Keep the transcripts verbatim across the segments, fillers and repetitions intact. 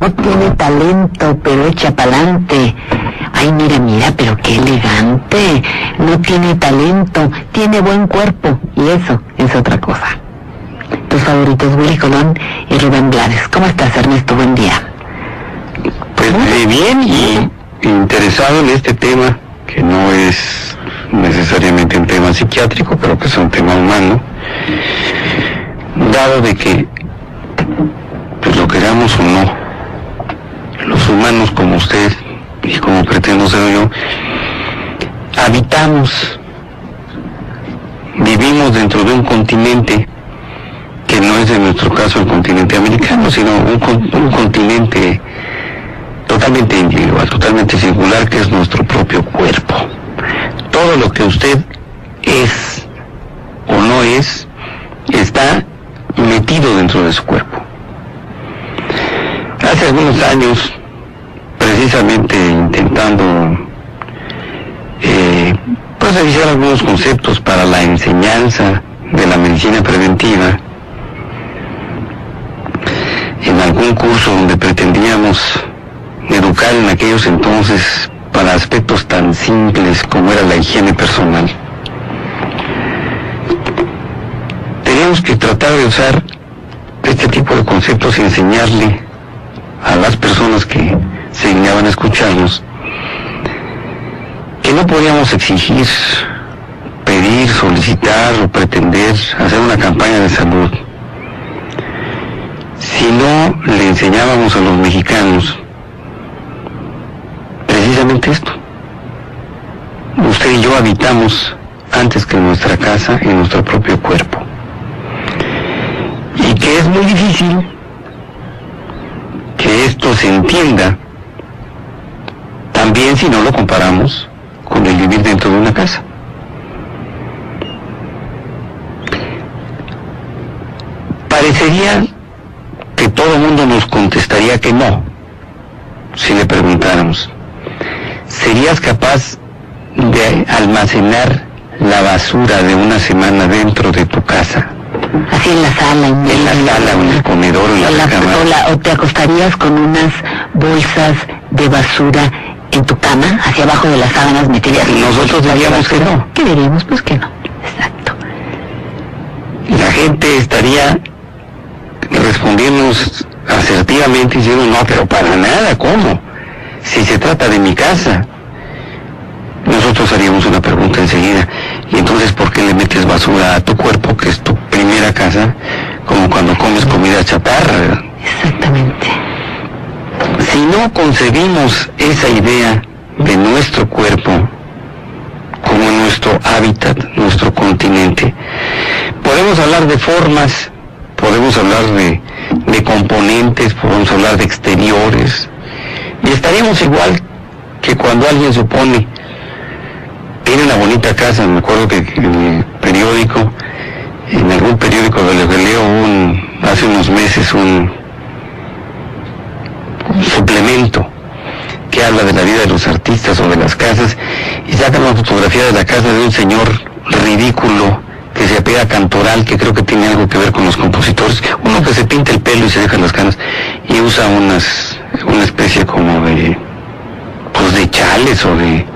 No tiene talento, pero echa pa'lante. Ay, mira, mira, pero qué elegante. No tiene talento, tiene buen cuerpo. Y eso es otra cosa. Tus favoritos, Willy Colón y Rubén Blades. ¿Cómo estás, Ernesto? Buen día. Pues ¿Eh? bien y interesado en este tema, que no es necesariamente un tema psiquiátrico, pero que es un tema humano, dado de que, pues lo queramos o no, los humanos como usted y como pretendo ser yo, habitamos, vivimos dentro de un continente que no es en nuestro caso el continente americano, sino un, un continente totalmente individual, totalmente singular, que es nuestro propio cuerpo. Todo lo que usted es o no es, está metido dentro de su cuerpo. Hace algunos años, precisamente intentando eh, pues revisar algunos conceptos para la enseñanza de la medicina preventiva, en algún curso donde pretendíamos educar en aquellos entonces para aspectos tan simples como era la higiene personal, teníamos que tratar de usar este tipo de conceptos y enseñarle a las personas que se negaban a escucharnos que no podíamos exigir, pedir, solicitar o pretender hacer una campaña de salud si no le enseñábamos a los mexicanos precisamente esto. Usted y yo habitamos antes que nuestra casa en nuestro propio cuerpo, y que es muy difícil que esto se entienda también si no lo comparamos con el vivir dentro de una casa. Parecería que todo el mundo nos contestaría que no si le preguntáramos: ¿serías capaz de almacenar la basura de una semana dentro de tu casa? Así en la sala, en, en la sala, en el comedor, en la, la cama. O, la, o te acostarías con unas bolsas de basura en tu cama, hacia abajo de las sábanas meterías. Nosotros diríamos que no. ¿Qué diríamos? Pues que no. Exacto. La gente estaría respondiéndonos asertivamente diciendo: no, pero para nada, ¿cómo? Si se trata de mi casa. Nosotros haríamos una pregunta enseguida: ¿y entonces por qué le metes basura a tu cuerpo, que es tu primera casa, como cuando comes comida chatarra? Exactamente. Si no concebimos esa idea de nuestro cuerpo como nuestro hábitat, nuestro continente, podemos hablar de formas, podemos hablar de, de componentes, podemos hablar de exteriores, y estaríamos igual que cuando alguien supone: tiene una bonita casa. Me acuerdo que en el periódico, en algún periódico de lo que leo, un, hace unos meses, un, un suplemento que habla de la vida de los artistas o de las casas, y saca una fotografía de la casa de un señor ridículo que se apega a Cantoral, que creo que tiene algo que ver con los compositores, uno que se pinta el pelo y se deja las canas y usa unas, una especie como de, pues de chales o de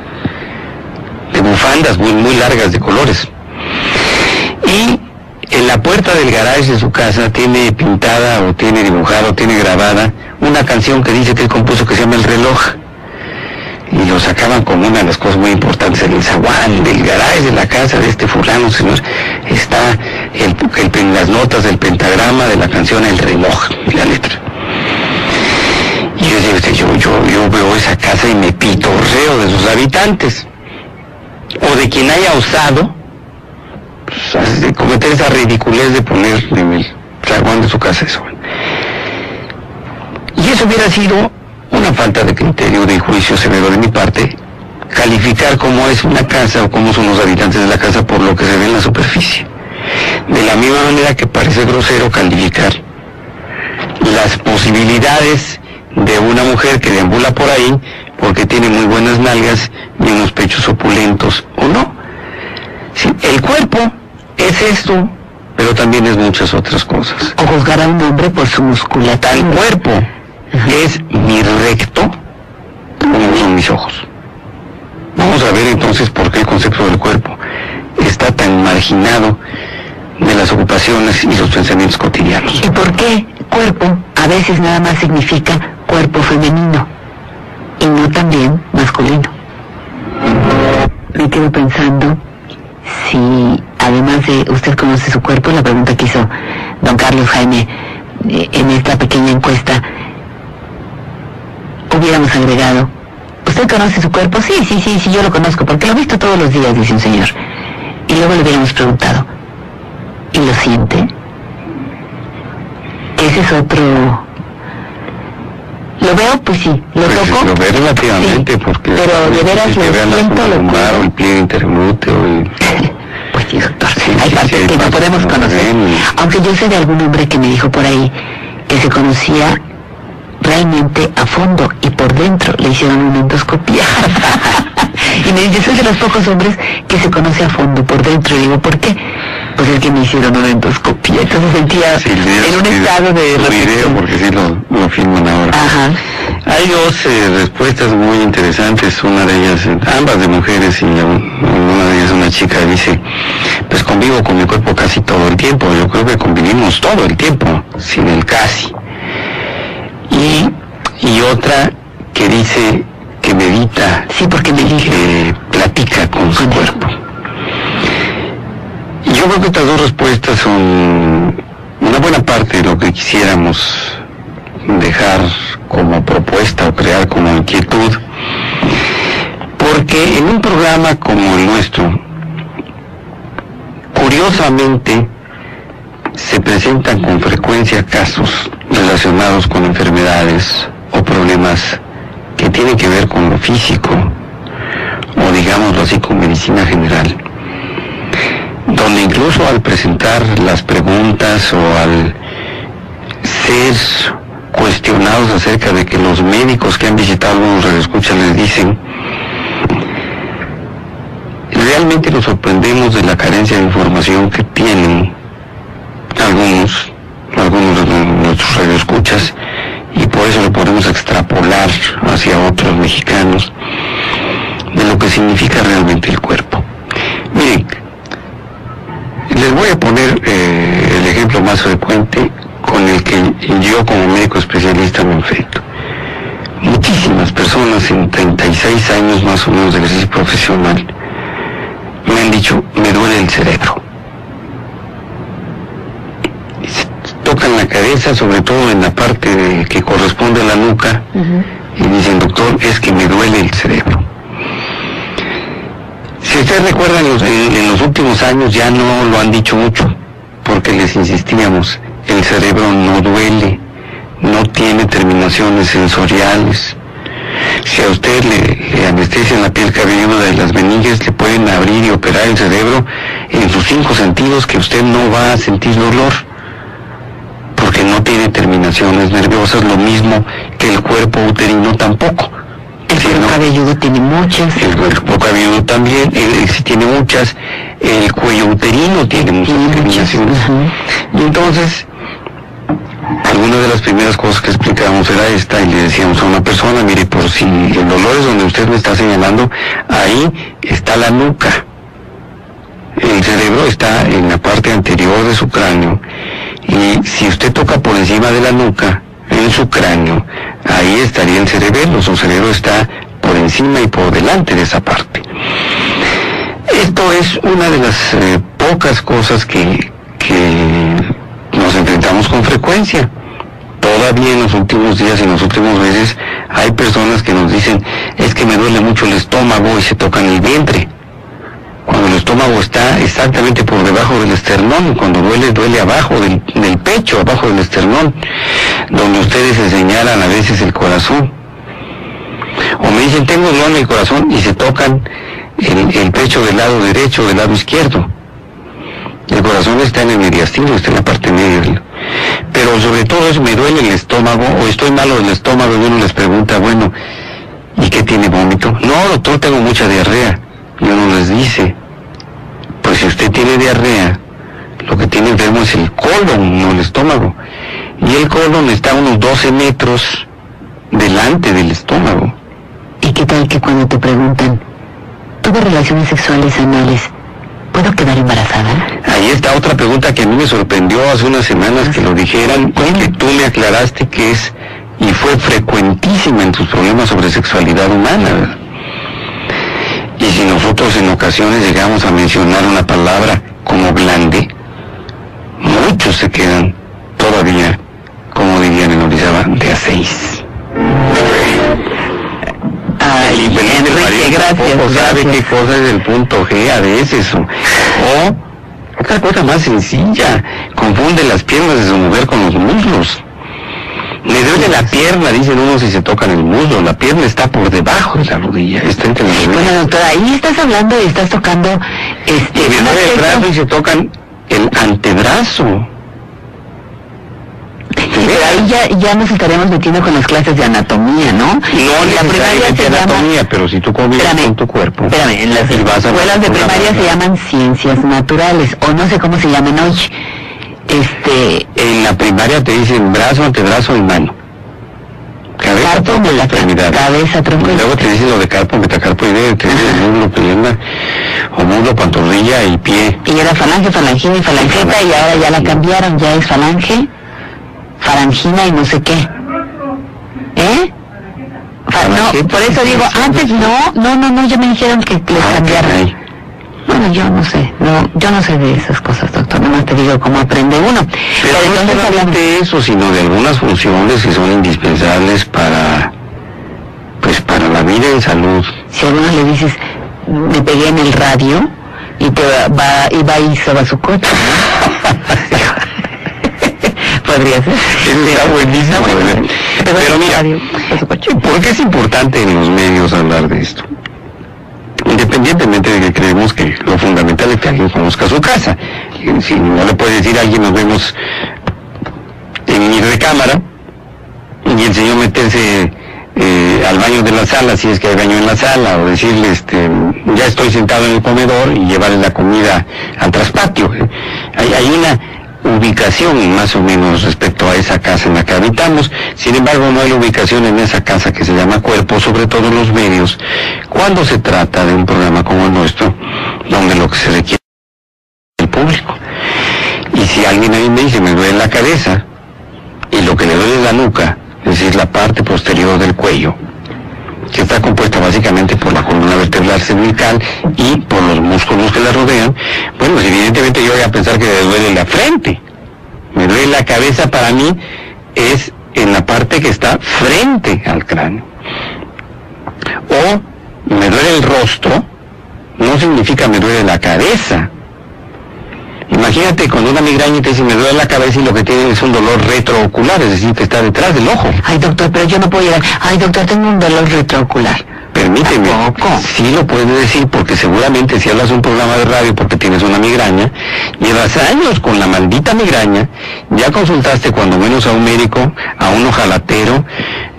de bufandas muy, muy largas de colores, y en la puerta del garage de su casa tiene pintada o tiene dibujada o tiene grabada una canción que dice que él compuso, que se llama El reloj, y lo sacaban como una de las cosas muy importantes en el zaguán del garage de la casa de este fulano. Señor, está el, el, las notas del pentagrama de la canción El reloj y la letra. Y yo digo, yo, yo, yo veo esa casa y me pitorreo de sus habitantes, o de quien haya osado pues, de cometer esa ridiculez de poner en el flagón de su casa eso. Y eso hubiera sido una falta de criterio, de juicio severo de mi parte, calificar cómo es una casa o cómo son los habitantes de la casa por lo que se ve en la superficie. De la misma manera que parece grosero calificar las posibilidades de una mujer que deambula por ahí porque tiene muy buenas nalgas y unos pechos opulentos, ¿o no? Sí, el cuerpo es esto, pero también es muchas otras cosas. O juzgar a un hombre por su musculatura. Tal cuerpo, uh-huh. es mi recto, como son mis ojos. Vamos a ver entonces por qué el concepto del cuerpo está tan marginado de las ocupaciones y los pensamientos cotidianos. ¿Y por qué cuerpo a veces nada más significa cuerpo femenino y no también masculino? Me quedo pensando si, además de usted conoce su cuerpo, la pregunta que hizo don Carlos Jaime en esta pequeña encuesta, hubiéramos agregado, ¿usted conoce su cuerpo? Sí, sí, sí, sí, yo lo conozco, porque lo he visto todos los días, dice un señor. Y luego le hubiéramos preguntado, ¿y lo siente? Ese es otro... ¿Lo veo? Pues sí. ¿Lo pues toco? Lo veo relativamente, sí, porque... Pero de veras si lo siento, lo lumbar, el pliegue interglúteo y... Pues sí, doctor, sí, hay sí, partes sí, que hay no podemos conocer. Bien. Aunque yo sé de algún hombre que me dijo por ahí que se conocía realmente a fondo y por dentro le hicieron una endoscopía. Y me dice, soy de los pocos hombres que se conoce a fondo por dentro. Y digo, ¿por qué? Pues es que me hicieron una endoscopía, entonces sentía sí, video, en un video, estado de... Un video, porque sí lo, lo filman ahora. Ajá. Hay dos eh, respuestas muy interesantes, una de ellas, ambas de mujeres, y una de ellas una chica dice, pues convivo con mi cuerpo casi todo el tiempo. Yo creo que convivimos todo el tiempo, sin el casi. Y, y otra que dice que medita, sí, porque me dije, que platica con su cuerpo. Y yo creo que estas dos respuestas son una buena parte de lo que quisiéramos dejar como propuesta o crear como inquietud, porque en un programa como el nuestro, curiosamente, se presentan con frecuencia casos relacionados con enfermedades o problemas que tienen que ver con lo físico, o digámoslo así, con medicina general, donde incluso al presentar las preguntas o al ser cuestionados acerca de que los médicos que han visitado algunos radioescuchas les dicen, realmente nos sorprendemos de la carencia de información que tienen algunos, algunos de nuestros radioescuchas, y por eso lo podemos extrapolar hacia otros mexicanos, de lo que significa realmente el cuerpo. Miren, les voy a poner eh, el ejemplo más frecuente con el que yo como médico especialista me enfrento. Muchísimas personas en treinta y seis años más o menos de ejercicio profesional me han dicho, me duele el cerebro. Tocan la cabeza, sobre todo en la parte de, que corresponde a la nuca, uh-huh, y dicen, doctor, es que me duele el cerebro. Si ustedes recuerdan, los, en, en los últimos años ya no lo han dicho mucho, porque les insistíamos, el cerebro no duele, no tiene terminaciones sensoriales. Si a usted le, le anestesian la piel cabelluda de las meninges, le pueden abrir y operar el cerebro en sus cinco sentidos, que usted no va a sentir dolor, porque no tiene terminaciones nerviosas, lo mismo que el cuerpo uterino tampoco. El cuerpo cabelludo tiene muchas. El cuerpo cabelludo también, él sí tiene muchas. El cuello uterino tiene muchas terminaciones. Uh-huh. Y entonces, alguna de las primeras cosas que explicábamos era esta, y le decíamos a una persona, mire, por si el dolor es donde usted me está señalando, ahí está la nuca. El cerebro está en la parte anterior de su cráneo, y si usted toca por encima de la nuca, en su cráneo, ahí estaría el cerebelo. Su cerebro está por encima y por delante de esa parte. Esto es una de las eh, pocas cosas que, que nos enfrentamos con frecuencia. Todavía en los últimos días y en los últimos meses hay personas que nos dicen, es que me duele mucho el estómago, y se tocan el vientre, cuando el estómago está exactamente por debajo del esternón. Cuando duele, duele abajo del, del pecho, abajo del esternón, donde ustedes se señalan a veces el corazón. O me dicen, tengo dolor en el corazón, y se tocan el, el pecho del lado derecho, del lado izquierdo. El corazón está en el mediastino, está en la parte media. Pero sobre todo es, me duele el estómago, o estoy malo del estómago, y uno les pregunta, bueno, ¿y qué tiene, vómito? No, doctor, tengo mucha diarrea. Y uno les dice, pues si usted tiene diarrea, lo que tiene enfermo es el colon, no el estómago. Y el colon está a unos doce metros delante del estómago. ¿Y qué tal que cuando te preguntan, tuve relaciones sexuales anales, ¿puedo quedar embarazada? Ahí está otra pregunta que a mí me sorprendió hace unas semanas que lo dijeran, y que tú me aclaraste que es, y fue frecuentísima en tus problemas sobre sexualidad humana, ¿verdad? Y si nosotros en ocasiones llegamos a mencionar una palabra como glande, muchos se quedan todavía, como dirían en Orizaba, de a seis. Ay, Enrique, gracias. O sabe qué cosa es el punto G a veces, o, o otra cosa más sencilla, confunde las piernas de su mujer con los muslos. Le duele la pierna, dicen unos, si se tocan el muslo. La pierna está por debajo de la rodilla, está entre las rodillas. Bueno, doctora, ahí estás hablando y estás tocando este. Y me duele el brazo y se tocan el antebrazo. Pero ahí ya, ya nos estaremos metiendo con las clases de anatomía, ¿no? No necesariamente anatomía, llama... pero si tú convives espérame, con tu cuerpo... Espérame, en las escuelas de primaria se llaman ciencias naturales, o no sé cómo se llaman hoy. Este... En la primaria te dicen brazo, antebrazo y mano. Cabeza, tronco, extremidad. Cabeza, tronco, y luego te dicen lo de carpo, metacarpo, idea, te dicen muslo, pierna, o muslo, pantorrilla y pie. Y era falange, falangina y falangeta, y ahora ya la cambiaron, ya es falange... Farangina y no sé qué. ¿Eh? Fa no, por eso digo, antes no, no, no, no, ya me dijeron que les cambiaron. Bueno, yo no sé, no, yo no sé de esas cosas, doctor, nomás te digo cómo aprende uno. Pero, Pero no solamente hablamos... de eso, sino de algunas funciones que son indispensables para, pues, para la vida en salud. Si a uno le dices, me pegué en el radio, y te va, y va y se va su coche, ¿no? Podría ser. Está buenísimo. Bueno, pero, pero mira, ¿por qué es importante en los medios hablar de esto? Independientemente de que creemos que lo fundamental es que alguien conozca su casa. Si no le puedes decir a alguien, nos vemos en mi recámara, y el señor meterse eh, al baño de la sala, si es que hay baño en la sala, o decirle, este, ya estoy sentado en el comedor, y llevarle la comida al traspatio. Hay, hay una... ubicación más o menos respecto a esa casa en la que habitamos. Sin embargo, no hay ubicación en esa casa que se llama cuerpo, sobre todo en los medios, cuando se trata de un programa como el nuestro, donde lo que se requiere es el público. Y si alguien ahí me dice, me duele la cabeza, y lo que le duele es la nuca, es decir, la parte posterior del cuello, que está compuesta básicamente por la columna vertebral cervical y por los músculos que la rodean, bueno, pues evidentemente yo voy a pensar que me duele la frente. Me duele la cabeza, para mí, es en la parte que está frente al cráneo. O me duele el rostro, no significa me duele la cabeza. Imagínate con una migraña y te dicen, me duele la cabeza, y lo que tiene es un dolor retroocular, es decir, que está detrás del ojo. Ay, doctor, pero yo no puedo llegar. Ay, doctor, tengo un dolor retroocular. Permíteme. ¿Tampoco? Sí lo puedes decir, porque seguramente si hablas un programa de radio porque tienes una migraña, llevas años con la maldita migraña, ya consultaste cuando menos a un médico, a un ojalatero,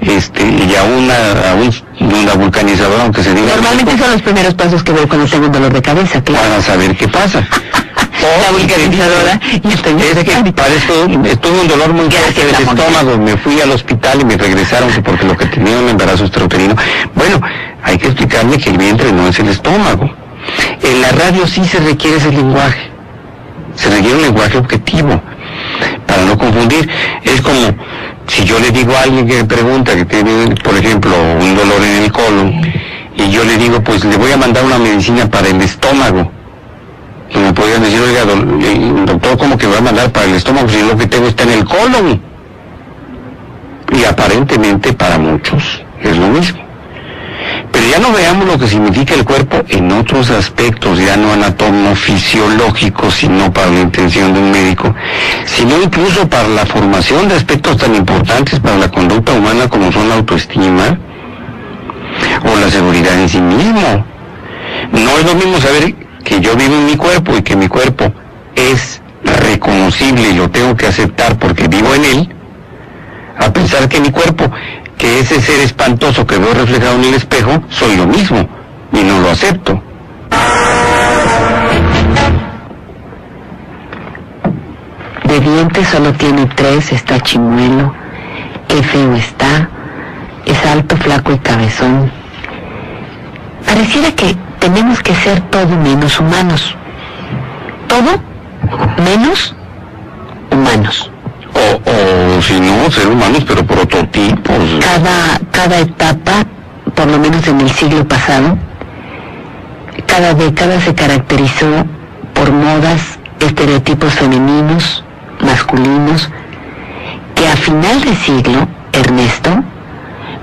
este, y a una, a un, una vulcanizadora, aunque se diga... Normalmente médico, son los primeros pasos que doy cuando tengo un dolor de cabeza, claro. Para saber qué pasa. La vulcanizadora y estoy es que parezco, estuve un dolor muy fuerte del estómago, me fui al hospital y me regresaron porque lo que tenía un embarazo extrauterino. Bueno, hay que explicarle que el vientre no es el estómago. En la radio sí se requiere ese lenguaje, se requiere un lenguaje objetivo para no confundir. Es como si yo le digo a alguien que me pregunta que tiene, por ejemplo, un dolor en el colon, y yo le digo, pues le voy a mandar una medicina para el estómago. Y me podían decir, oiga, doctor, ¿cómo que va a mandar para el estómago si lo que tengo está en el colon? Y aparentemente para muchos es lo mismo. Pero ya no veamos lo que significa el cuerpo en otros aspectos, ya no anatomo-fisiológicos, sino para la intención de un médico, sino incluso para la formación de aspectos tan importantes para la conducta humana como son la autoestima o la seguridad en sí mismo. No es lo mismo saber... que yo vivo en mi cuerpo y que mi cuerpo es reconocible y lo tengo que aceptar porque vivo en él, a pensar que mi cuerpo, que ese ser espantoso que veo reflejado en el espejo, soy lo mismo y no lo acepto. De dientes solo tiene tres, está chimuelo, qué feo está, flaco y cabezón. Pareciera que tenemos que ser todo menos humanos. Todo menos humanos. O, o si no, ser humanos, pero prototipos. Cada, cada etapa, por lo menos en el siglo pasado, cada década se caracterizó por modas, estereotipos femeninos, masculinos, que a final de siglo, Ernesto,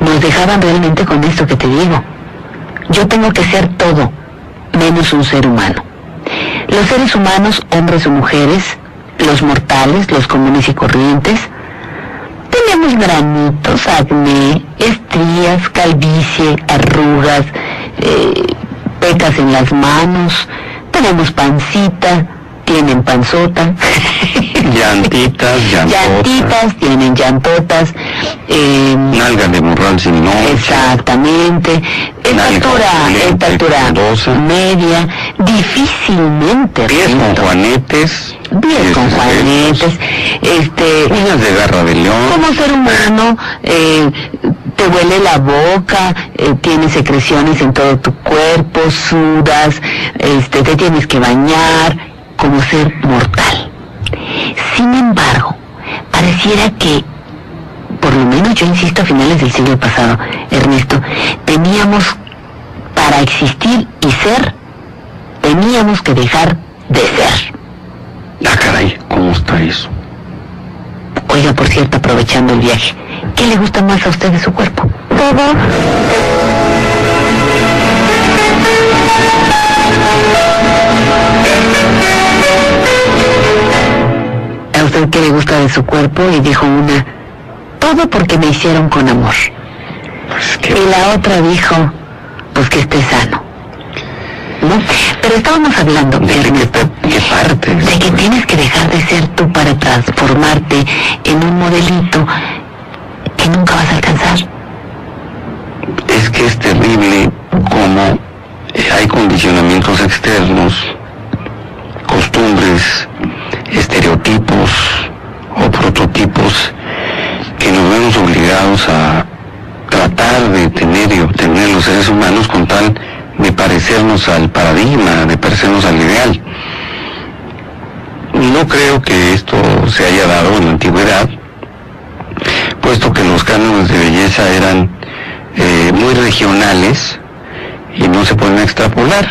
nos dejaban realmente con esto que te digo. Yo tengo que ser todo, menos un ser humano. Los seres humanos, hombres o mujeres, los mortales, los comunes y corrientes, tenemos granitos, acné, estrías, calvicie, arrugas, eh, pecas en las manos, tenemos pancita, tienen panzota. Llantitas, llantotas. Llantitas, tienen llantotas. Eh, Nalga de morral sin nombre. Exactamente. Estatura, estatura media, difícilmente. Pies con juanetes. Pies con juanetes. Este, uñas de garra de león. Como ser humano, eh, te huele la boca, eh, tienes secreciones en todo tu cuerpo, sudas, este, te tienes que bañar. Como ser mortal. Sin embargo, pareciera que, por lo menos yo insisto, a finales del siglo pasado, Ernesto, teníamos, para existir y ser, teníamos que dejar de ser. Ah, caray, ¿cómo está eso? Oiga, por cierto, aprovechando el viaje, ¿qué le gusta más a usted de su cuerpo? Todo. A usted que le gusta de su cuerpo, y dijo una, todo porque me hicieron con amor. Pues que... Y la otra dijo, pues que esté sano. ¿No? Pero estábamos hablando, ¿de Ernesto, qué parte? De que tienes que dejar de ser tú para transformarte en un modelito que nunca vas a alcanzar. Es que es terrible como hay condicionamientos externos, costumbres, estereotipos o prototipos que nos vemos obligados a tratar de tener y obtener los seres humanos con tal de parecernos al paradigma, de parecernos al ideal. No creo que esto se haya dado en la antigüedad, puesto que los cánones de belleza eran eh, muy regionales y no se pueden extrapolar.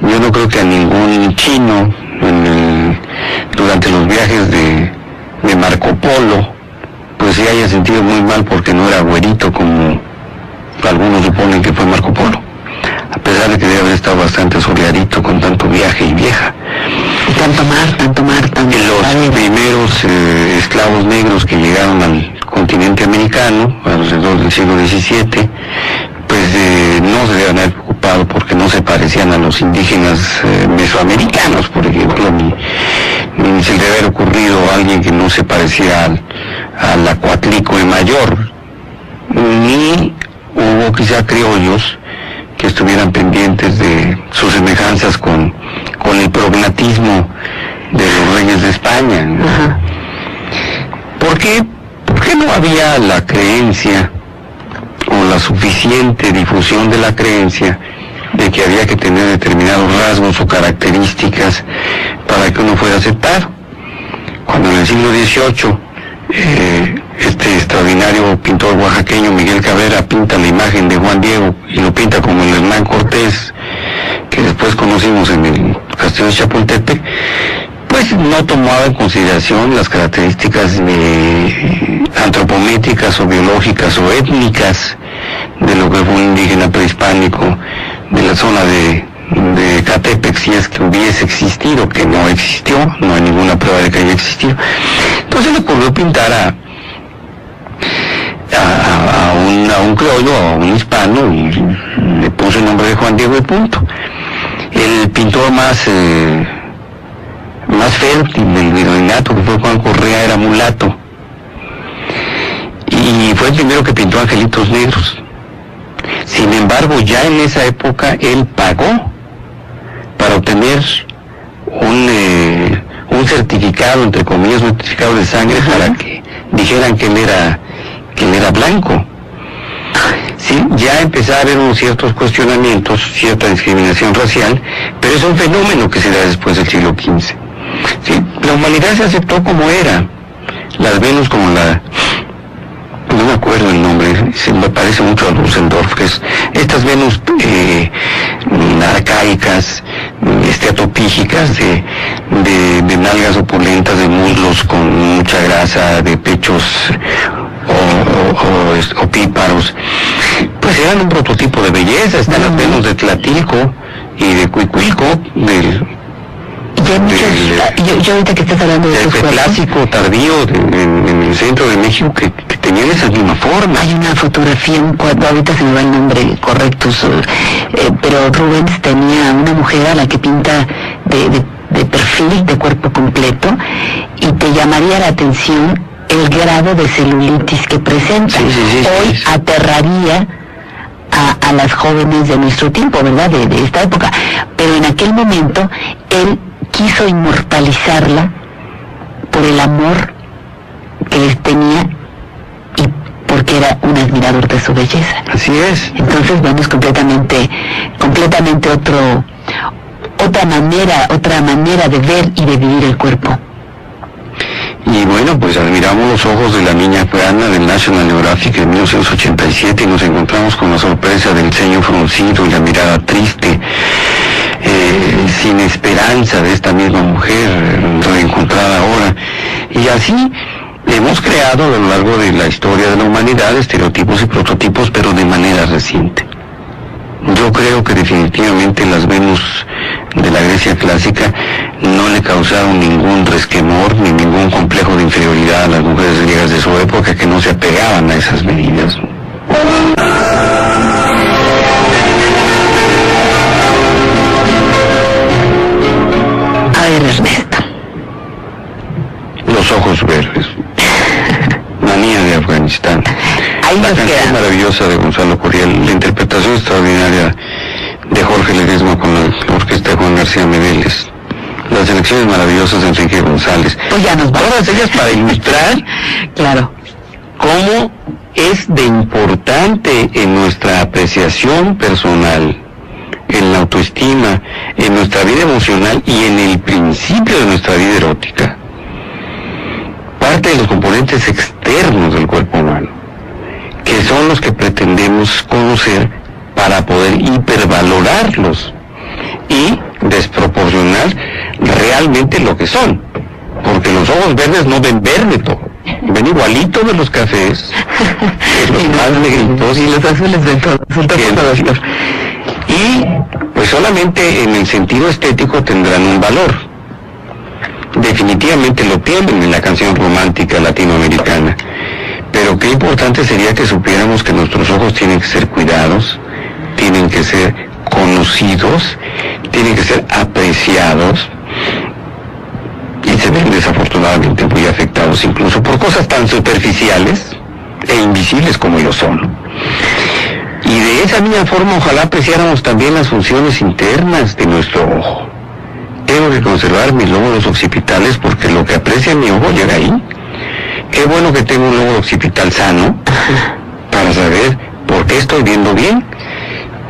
Yo no creo que a ningún chino en el, durante los viajes de, de Marco Polo, pues se haya sentido muy mal porque no era güerito como algunos suponen que fue Marco Polo, a pesar de que debe haber estado bastante soleadito con tanto viaje y vieja. Y tanto mar, tanto mar, tanto mar. Los primeros eh, esclavos negros que llegaron al continente americano, alrededor del siglo diecisiete, pues eh, no se deben haber preocupado porque no se parecían a los indígenas eh, mesoamericanos, por ejemplo, ni, ni se le había ocurrido a alguien que no se parecía al, al acuatlico y mayor, ni hubo quizá criollos que estuvieran pendientes de sus semejanzas con, con el prognatismo de los reyes de España, ¿no? Ajá. ¿Por qué? ¿Por qué no había la creencia o la suficiente difusión de la creencia de que había que tener determinados rasgos o características para que uno fuera aceptado? Cuando en el siglo dieciocho eh, este extraordinario pintor oaxaqueño Miguel Cabrera pinta la imagen de Juan Diego y lo pinta como el Hernán Cortés que después conocimos en el Castillo de Chapultepec, pues no tomaba en consideración las características eh, antropométricas o biológicas o étnicas de lo que fue un indígena prehispánico de la zona de, de Catepec, si es que hubiese existido, que no existió, no hay ninguna prueba de que haya existido. Entonces le ocurrió pintar a, a, a, un, a un criollo, a un hispano, y le puso el nombre de Juan Diego y punto. El pintor más... Eh, más fértil del virreinato, que fue Juan Correa, era mulato y fue el primero que pintó angelitos negros. Sin embargo, ya en esa época él pagó para obtener un, eh, un certificado, entre comillas, un certificado de sangre, uh-huh, para que dijeran que él era, que él era blanco. Sin ¿sí? Ya empezaba a haber unos ciertos cuestionamientos, cierta discriminación racial, pero es un fenómeno que se da después del siglo quince. ¿Sí? La humanidad se aceptó como era, las Venus como la... no me acuerdo el nombre, se me parece mucho a Dusseldorf, que es estas Venus eh, arcaicas, este, atopígicas, de, de, de nalgas opulentas, de muslos con mucha grasa, de pechos o, o, o, o píparos, pues eran un prototipo de belleza. Están uh-huh. las Venus de Tlatilco y de Cuicuilco, del... Ya muchos, del yo, yo ahorita que estás hablando de este clásico tardío de, en, en el centro de México, que, que tenía esa misma forma. Hay una fotografía, un cuadro, ahorita se me va el nombre correcto, eh, pero Rubens tenía una mujer a la que pinta de, de, de perfil, de cuerpo completo, y te llamaría la atención el grado de celulitis que presenta. Sí, sí, sí, hoy sí, sí. aterraría a, a las jóvenes de nuestro tiempo, ¿verdad? De, de esta época. Pero en aquel momento él quiso inmortalizarla por el amor que les tenía y porque era un admirador de su belleza. Así es. Entonces vamos completamente, completamente otro, otra manera, otra manera de ver y de vivir el cuerpo. Y bueno, pues admiramos los ojos de la niña Juana del National Geographic en mil novecientos ochenta y siete y nos encontramos con la sorpresa del ceño fruncido y la mirada triste, Eh, sin esperanza, de esta misma mujer reencontrada ahora. Y así hemos creado a lo largo de la historia de la humanidad estereotipos y prototipos, pero de manera reciente. Yo creo que definitivamente las Venus de la Grecia clásica no le causaron ningún resquemor ni ningún complejo de inferioridad a las mujeres griegas de su época, que no se apegaban a esas medidas. Ernesto. Los ojos verdes. Manía de Afganistán. Ahí la canción queda maravillosa de Gonzalo Curiel, la interpretación extraordinaria de Jorge Ledesma con la orquesta de Juan García Medeles, las elecciones maravillosas de Enrique González. Pues ya nos vamos. Todas ellas para ilustrar claro, cómo es de importante en nuestra apreciación personal, en la autoestima, en nuestra vida emocional y en el principio de nuestra vida erótica, parte de los componentes externos del cuerpo humano, que son los que pretendemos conocer para poder hipervalorarlos y desproporcionar realmente lo que son, porque los ojos verdes no ven verde todo. Ven igualito de los cafés, de los más negritos, y los azules de todo, doctor. Y pues solamente en el sentido estético tendrán un valor. Definitivamente lo tienen en la canción romántica latinoamericana. Pero qué importante sería que supiéramos que nuestros ojos tienen que ser cuidados, tienen que ser conocidos, tienen que ser apreciados. Y se ven desafortunadamente muy afectados incluso por cosas tan superficiales e invisibles como ellos son. Y de esa misma forma ojalá apreciáramos también las funciones internas de nuestro ojo. Tengo que conservar mis lóbulos occipitales porque lo que aprecia mi ojo llega ahí. Qué bueno que tengo un lóbulo occipital sano para saber por qué estoy viendo bien,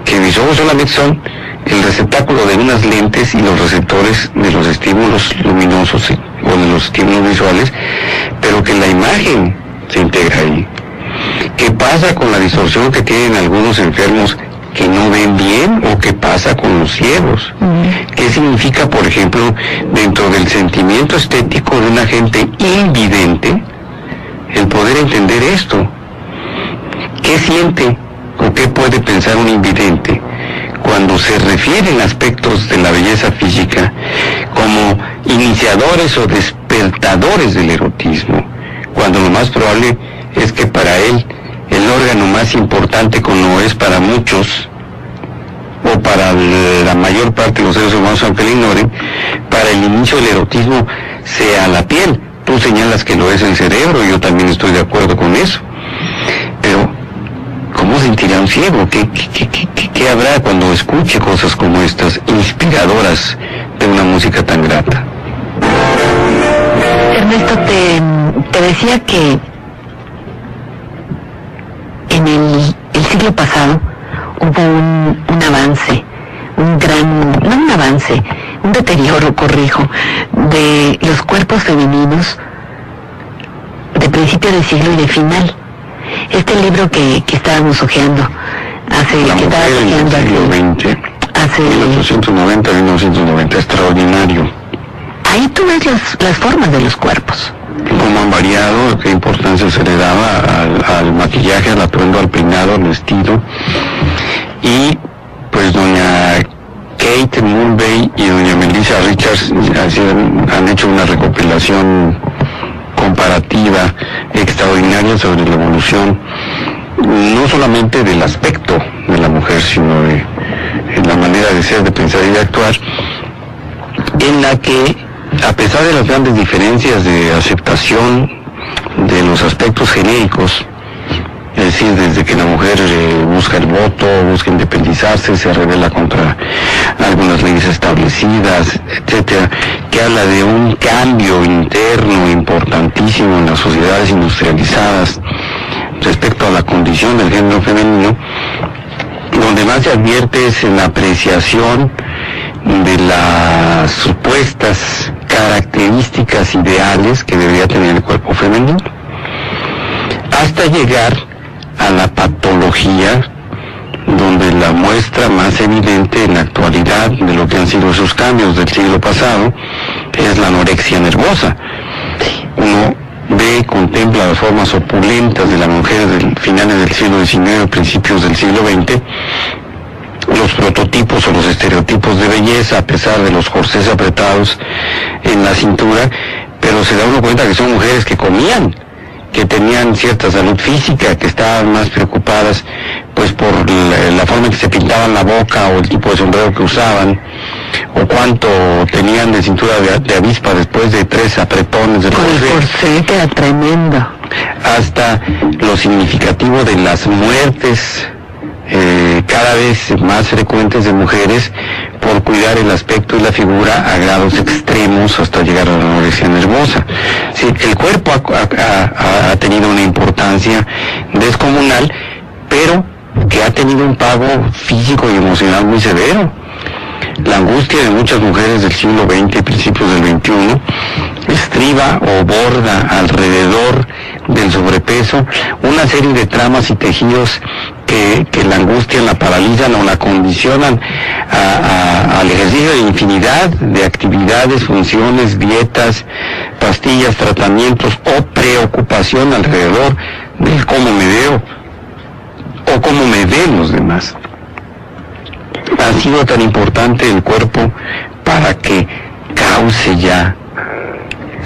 que mis ojos solamente son el receptáculo de unas lentes y los receptores de los estímulos luminosos o de los estímulos visuales, pero que la imagen se integra ahí. ¿Qué pasa con la distorsión que tienen algunos enfermos que no ven bien o qué pasa con los ciegos? Uh-huh. ¿Qué significa, por ejemplo, dentro del sentimiento estético de una gente invidente, el poder entender esto? ¿Qué siente o qué puede pensar un invidente cuando se refieren a aspectos de la belleza física como iniciadores o despertadores del erotismo, cuando lo más probable es que para él el órgano más importante, como es para muchos o para la mayor parte de los seres humanos, aunque lo ignoren, para el inicio del erotismo sea la piel? Tú señalas que lo es el cerebro, yo también estoy de acuerdo con eso, pero ¿cómo sentirá un ciego? ¿Qué, qué, qué, qué, qué habrá cuando escuche cosas como estas, inspiradoras de una música tan grata? Ernesto, te, te decía que en el, el siglo siglo pasado hubo un, un avance, un gran, no un avance, un deterioro, corrijo, de los cuerpos femeninos de principio de siglo y de final. Este libro que, que estábamos hojeando hace la que mujer en el siglo veinte, hace mil ochocientos noventa a mil novecientos noventa, extraordinario. Ahí tú ves las, las formas de los cuerpos, cómo han variado, qué importancia se le daba al, al maquillaje, al atuendo, al peinado, al vestido. Y pues doña Kate Mulvey y doña Melissa Richards hacían, han hecho una recopilación comparativa extraordinaria sobre la evolución, no solamente del aspecto de la mujer, sino de, de la manera de ser, de pensar y de actuar, en la que, a pesar de las grandes diferencias de aceptación de los aspectos genéricos, es decir, desde que la mujer eh, busca el voto, busca independizarse, se revela contra algunas leyes establecidas, etcétera, que habla de un cambio interno importantísimo en las sociedades industrializadas respecto a la condición del género femenino, donde más se advierte es en la apreciación de las supuestas características ideales que debería tener el cuerpo femenino, hasta llegar a la patología, donde la muestra más evidente en la actualidad de lo que han sido esos cambios del siglo pasado es la anorexia nerviosa. Uno ve, contempla las formas opulentas de la mujer del finales del siglo diecinueve, principios del siglo veinte, los prototipos o los estereotipos de belleza, a pesar de los corsés apretados en la cintura, pero se da uno cuenta que son mujeres que comían, que tenían cierta salud física, que estaban más preocupadas pues por la, la forma en que se pintaban la boca o el tipo de sombrero que usaban, o cuánto tenían de cintura de, de avispa después de tres apretones de corsé, era tremendo, hasta lo significativo de las muertes eh, cada vez más frecuentes de mujeres por cuidar el aspecto y la figura a grados extremos hasta llegar a la anorexia nerviosa. Sí, el cuerpo ha, ha, ha tenido una importancia descomunal, pero que ha tenido un pago físico y emocional muy severo. La angustia de muchas mujeres del siglo veinte y principios del veintiuno estriba o borda alrededor del sobrepeso una serie de tramas y tejidos que, que la angustian, la paralizan o la condicionan a, a, al ejercicio de infinidad de actividades, funciones, dietas, pastillas, tratamientos o preocupación alrededor del cómo me veo o cómo me ven los demás. Ha sido tan importante el cuerpo para que cause ya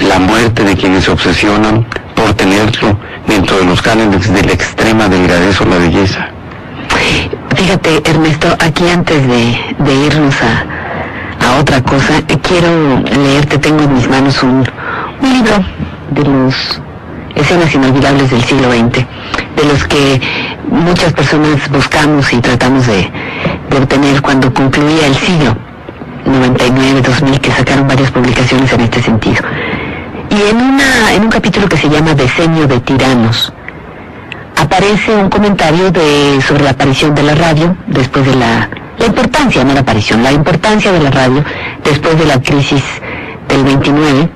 la muerte de quienes se obsesionan por tenerlo dentro de los cánones de la extrema delgadez o la belleza. Fíjate, Ernesto, aquí antes de, de irnos a, a otra cosa, quiero leerte, tengo en mis manos un, un libro de los escenas inolvidables del siglo veinte, de los que muchas personas buscamos y tratamos de, de obtener cuando concluía el siglo noventa y nueve, dos mil, que sacaron varias publicaciones en este sentido. Y en, una, en un capítulo que se llama Decenio de Tiranos, aparece un comentario de, sobre la aparición de la radio, después de la, la importancia, no la aparición, la importancia de la radio, después de la crisis del veintinueve,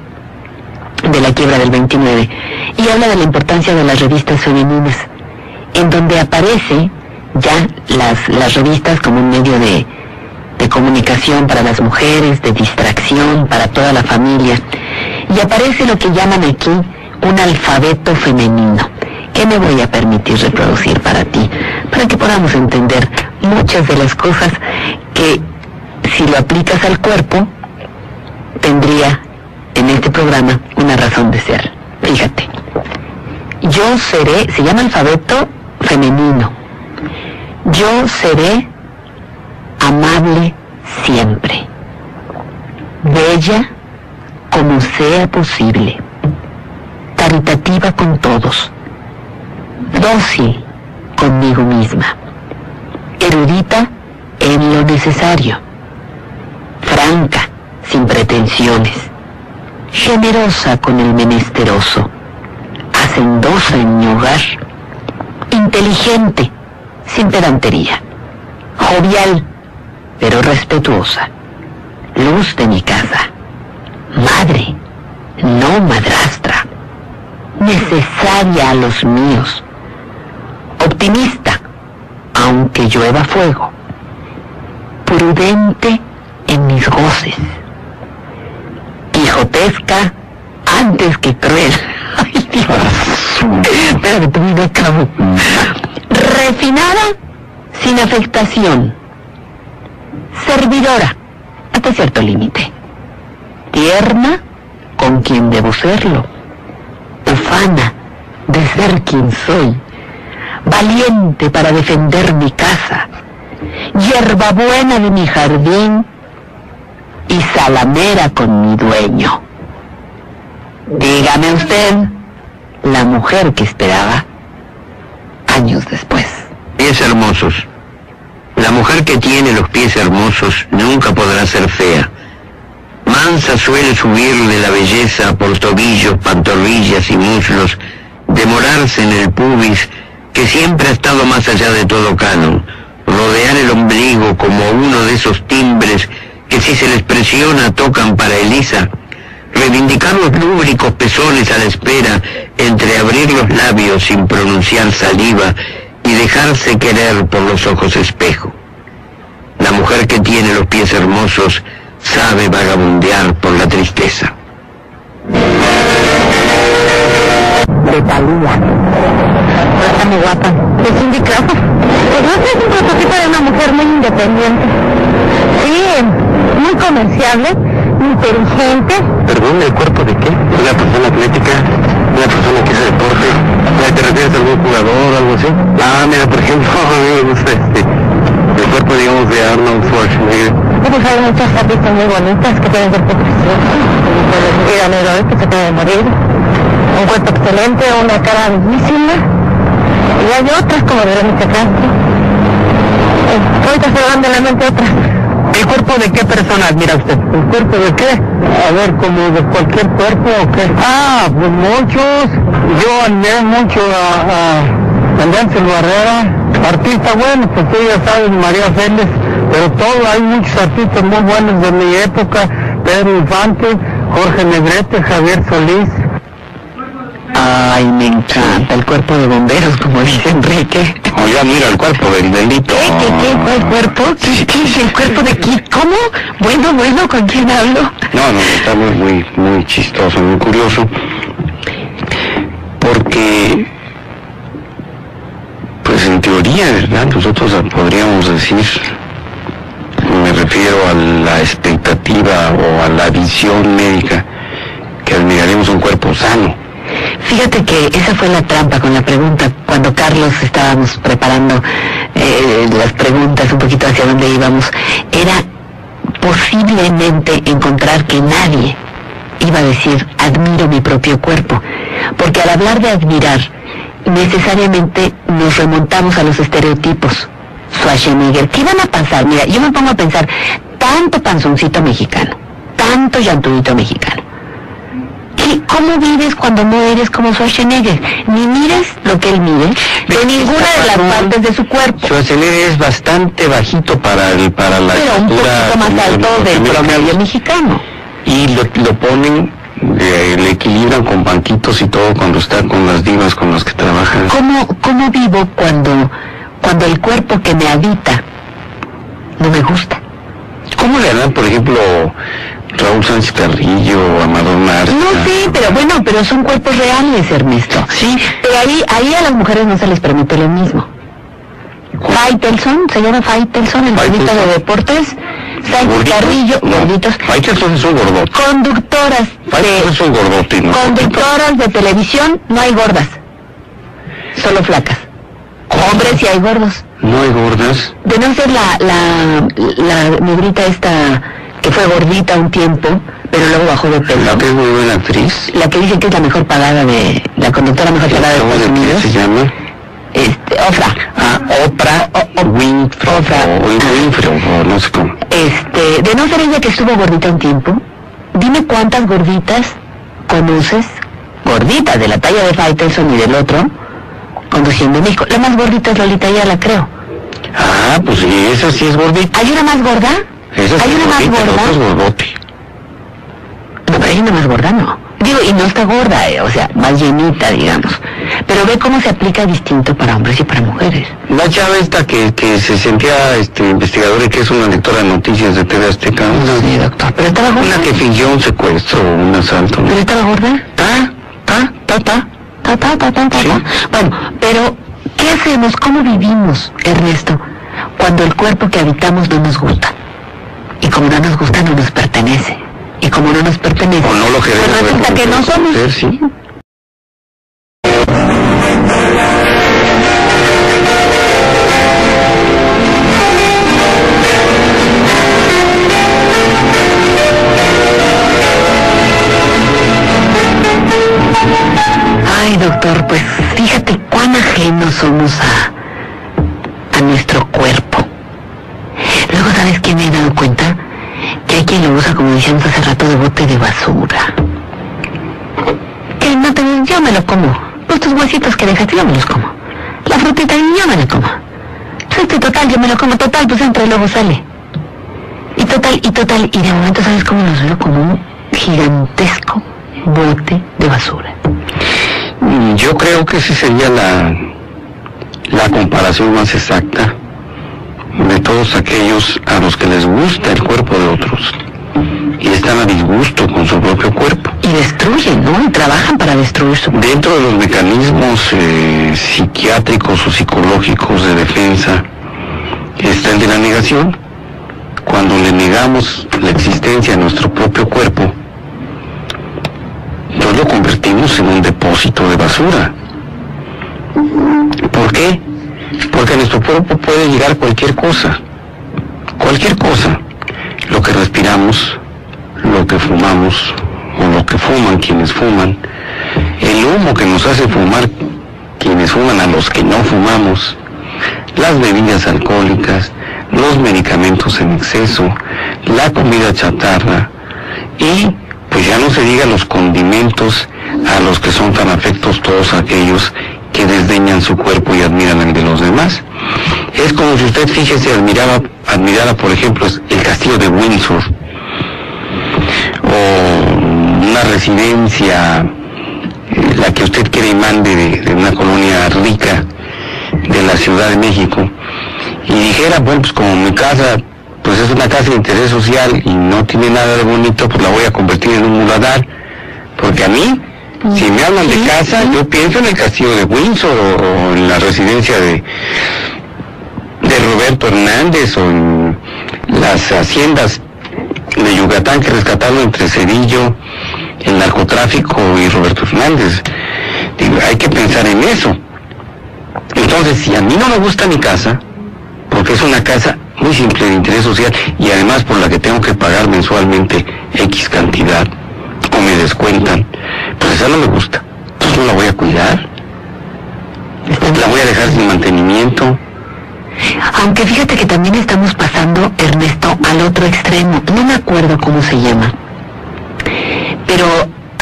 de la quiebra del veintinueve, y habla de la importancia de las revistas femeninas, en donde aparece ya las, las revistas como un medio de, de comunicación para las mujeres, de distracción para toda la familia, y aparece lo que llaman aquí un alfabeto femenino, que me voy a permitir reproducir para ti, para que podamos entender muchas de las cosas que, si lo aplicas al cuerpo, tendría en este programa una razón de ser. Fíjate, yo seré, se llama alfabeto femenino, yo seré amable siempre, bella como sea posible, caritativa con todos, dócil conmigo misma, erudita en lo necesario, franca sin pretensiones, generosa con el menesteroso, hacendosa en mi hogar, inteligente sin pedantería, jovial, pero respetuosa, luz de mi casa, madre, no madrastra, necesaria a los míos, optimista, aunque llueva fuego, prudente en mis goces, quijotesca antes que cruel. Ay, Dios, espérame, tú me acabo. Refinada, sin afectación, servidora, hasta cierto límite, tierna, con quien debo serlo, ufana de ser quien soy, valiente para defender mi casa, hierbabuena de mi jardín y salamera con mi dueño. Dígame usted, la mujer que esperaba años después. Pies hermosos. La mujer que tiene los pies hermosos nunca podrá ser fea. Mansa suele subirle la belleza por tobillos, pantorrillas y muslos, demorarse en el pubis, que siempre ha estado más allá de todo canon, rodear el ombligo como uno de esos timbres que si se les presiona tocan para Elisa, reivindicar los lúbricos pezones a la espera, entre abrir los labios sin pronunciar saliva y dejarse querer por los ojos espejo. La mujer que tiene los pies hermosos sabe vagabundear por la tristeza. Muy guapa. Es indicado. Pues no sé, es un prototipo de una mujer muy independiente. Sí, muy comerciable, inteligente. Perdón, ¿el cuerpo de qué? Una persona atlética, una persona que hace deporte. ¿Te refieres a algún jugador o algo así? Ah, mira, por ejemplo, a mí me gusta este, el cuerpo, digamos, de Arnold Schwarzenegger. Pues hay muchas artistas muy bonitas que pueden ser preciosas, como ir a héroes que se pueden morir. Un cuerpo excelente, una cara bellísima. Y hay otras como Verónica Castro. Ahorita se van de la mente otras. ¿El cuerpo de qué persona admira usted? ¿El cuerpo de qué? A ver, ¿como de cualquier cuerpo o qué? Ah, pues muchos. Yo admiré mucho a, a Nancy Barrera. Artista, bueno, pues tú ya sabes, María Félix. Pero todo, hay muchos artistas muy buenos de mi época. Pedro Infante, Jorge Negrete, Javier Solís. Ay, me encanta el cuerpo de bomberos, como dice Enrique. Oh, ya mira el cuerpo del delito. ¿Qué, qué, qué? ¿Cuál cuerpo? ¿Qué, qué es el cuerpo de qué? ¿Cómo? Bueno, bueno, ¿con quién hablo? No, no, está muy, muy, muy chistoso, muy curioso. Porque, pues en teoría, ¿verdad? Nosotros podríamos decir, me refiero a la expectativa o a la visión médica, que admiraremos un cuerpo sano. Fíjate que esa fue la trampa con la pregunta. Cuando Carlos estábamos preparando eh, las preguntas, un poquito hacia dónde íbamos, era posiblemente encontrar que nadie iba a decir admiro mi propio cuerpo, porque al hablar de admirar necesariamente nos remontamos a los estereotipos. Schwarzenegger, ¿qué iban a pensar? Mira, yo me pongo a pensar, tanto panzoncito mexicano, tanto llanturito mexicano. ¿Cómo vives cuando no eres como Schwarzenegger? Ni mires lo que él mide de ninguna de las partes de su cuerpo. Schwarzenegger es bastante bajito para el para la pero un poquito más alto del promedio mexicano. Y lo, lo ponen, le, le equilibran con banquitos y todo cuando está con las divas con las que trabajan. ¿Cómo, cómo vivo cuando, cuando el cuerpo que me habita no me gusta? ¿Cómo le harán, por ejemplo, Raúl Sánchez Carrillo, Amador Marta? No sé, pero bueno, pero son cuerpos reales, Ernesto. Sí. Pero ahí, ahí a las mujeres no se les permite lo mismo. Faitelson, se llama Faitelson, el gordito de deportes. Sánchez Carrillo, no, gorditos. Faitelson es un gordote. Conductoras de... es un gordote, no, conductoras de televisión, no hay gordas. Solo flacas. Hombres sí hay gordos. No hay gordas. De no ser la, la, la negrita esta... que fue gordita un tiempo, pero luego bajó de peso. La que es muy buena actriz. La que dice que es la mejor pagada de... la conductora mejor pagada de Estados Unidos. ¿Cómo se llama? Este, Oprah. Ah, Oprah. O, o, Winfrey. Oprah. Winfrey, o no sé cómo. Este, de no ser ella que estuvo gordita un tiempo, dime cuántas gorditas conoces, gorditas de la talla de Faitelson y del otro, conduciendo en México. La más gordita es Lolita Ayala, creo. Ah, pues sí, esa sí es gordita. ¿Hay una más gorda? Esa sí. ¿Hay una más gorda? La otra es gordote. No, pero hay una más gorda, no. Digo, y no está gorda, eh, o sea, más llenita, digamos. Pero ve cómo se aplica distinto para hombres y para mujeres. La chava esta que, que se sentía este, investigadora y que es una lectora de noticias de T V Azteca. No, sí, doctor, pero estaba gorda. Una que fingió un secuestro o un asalto. ¿Pero estaba gorda? Ta, ta, ta, ta. Ta, ta, ta, ta, ta, sí. ta. Bueno, pero, ¿qué hacemos? ¿Cómo vivimos, Ernesto, cuando el cuerpo que habitamos no nos gusta? Y como no nos gusta, no nos pertenece. Y como no nos pertenece, o no lo queremos, pues resulta que no somos. Ser, sí. Ay, doctor, pues fíjate cuán ajenos somos a, a nuestro cuerpo. Luego, ¿sabes qué me he dado cuenta? Que hay quien lo usa, como decíamos hace rato, de bote de basura. Que no te... yo me lo como. Pues tus huesitos que dejaste, yo me los como. La frutita, yo me la como. Este total, yo me lo como. Total, pues entre luego sale. Y total, y total, y de momento, ¿sabes cómo los veo? Como un gigantesco bote de basura. Yo creo que esa sería la, la comparación más exacta de todos aquellos a los que les gusta el cuerpo de otros y están a disgusto con su propio cuerpo. Y destruyen, ¿no? Y trabajan para destruir su cuerpo. Dentro de los mecanismos eh, psiquiátricos o psicológicos de defensa está el de la negación. Cuando le negamos la existencia a nuestro propio cuerpo, nos lo convertimos en un depósito de basura. ¿Por qué? Porque a nuestro cuerpo puede llegar cualquier cosa. Cualquier cosa. Lo que respiramos, lo que fumamos, o lo que fuman quienes fuman, el humo que nos hace fumar quienes fuman a los que no fumamos, las bebidas alcohólicas, los medicamentos en exceso, la comida chatarra y... pues ya no se diga los condimentos a los que son tan afectos todos aquellos que desdeñan su cuerpo y admiran el de los demás. Es como si usted, fíjese, admiraba, admirara, por ejemplo, el castillo de Windsor, o una residencia, eh, la que usted quiere y mande, de, de una colonia rica de la Ciudad de México, y dijera, bueno, pues como mi casa... pues es una casa de interés social y no tiene nada de bonito, pues la voy a convertir en un muladar, porque a mí, si me hablan de casa, yo pienso en el castillo de Windsor, o, o en la residencia de, de Roberto Hernández, o en las haciendas de Yucatán que rescataron entre Cedillo, el narcotráfico y Roberto Hernández. Digo, hay que pensar en eso. Entonces, si a mí no me gusta mi casa, porque es una casa muy simple de interés social y además por la que tengo que pagar mensualmente X cantidad o me descuentan, pues esa no me gusta, entonces no la voy a cuidar, la voy a dejar sin mantenimiento. Aunque fíjate que también estamos pasando, Ernesto, al otro extremo, no me acuerdo cómo se llama, pero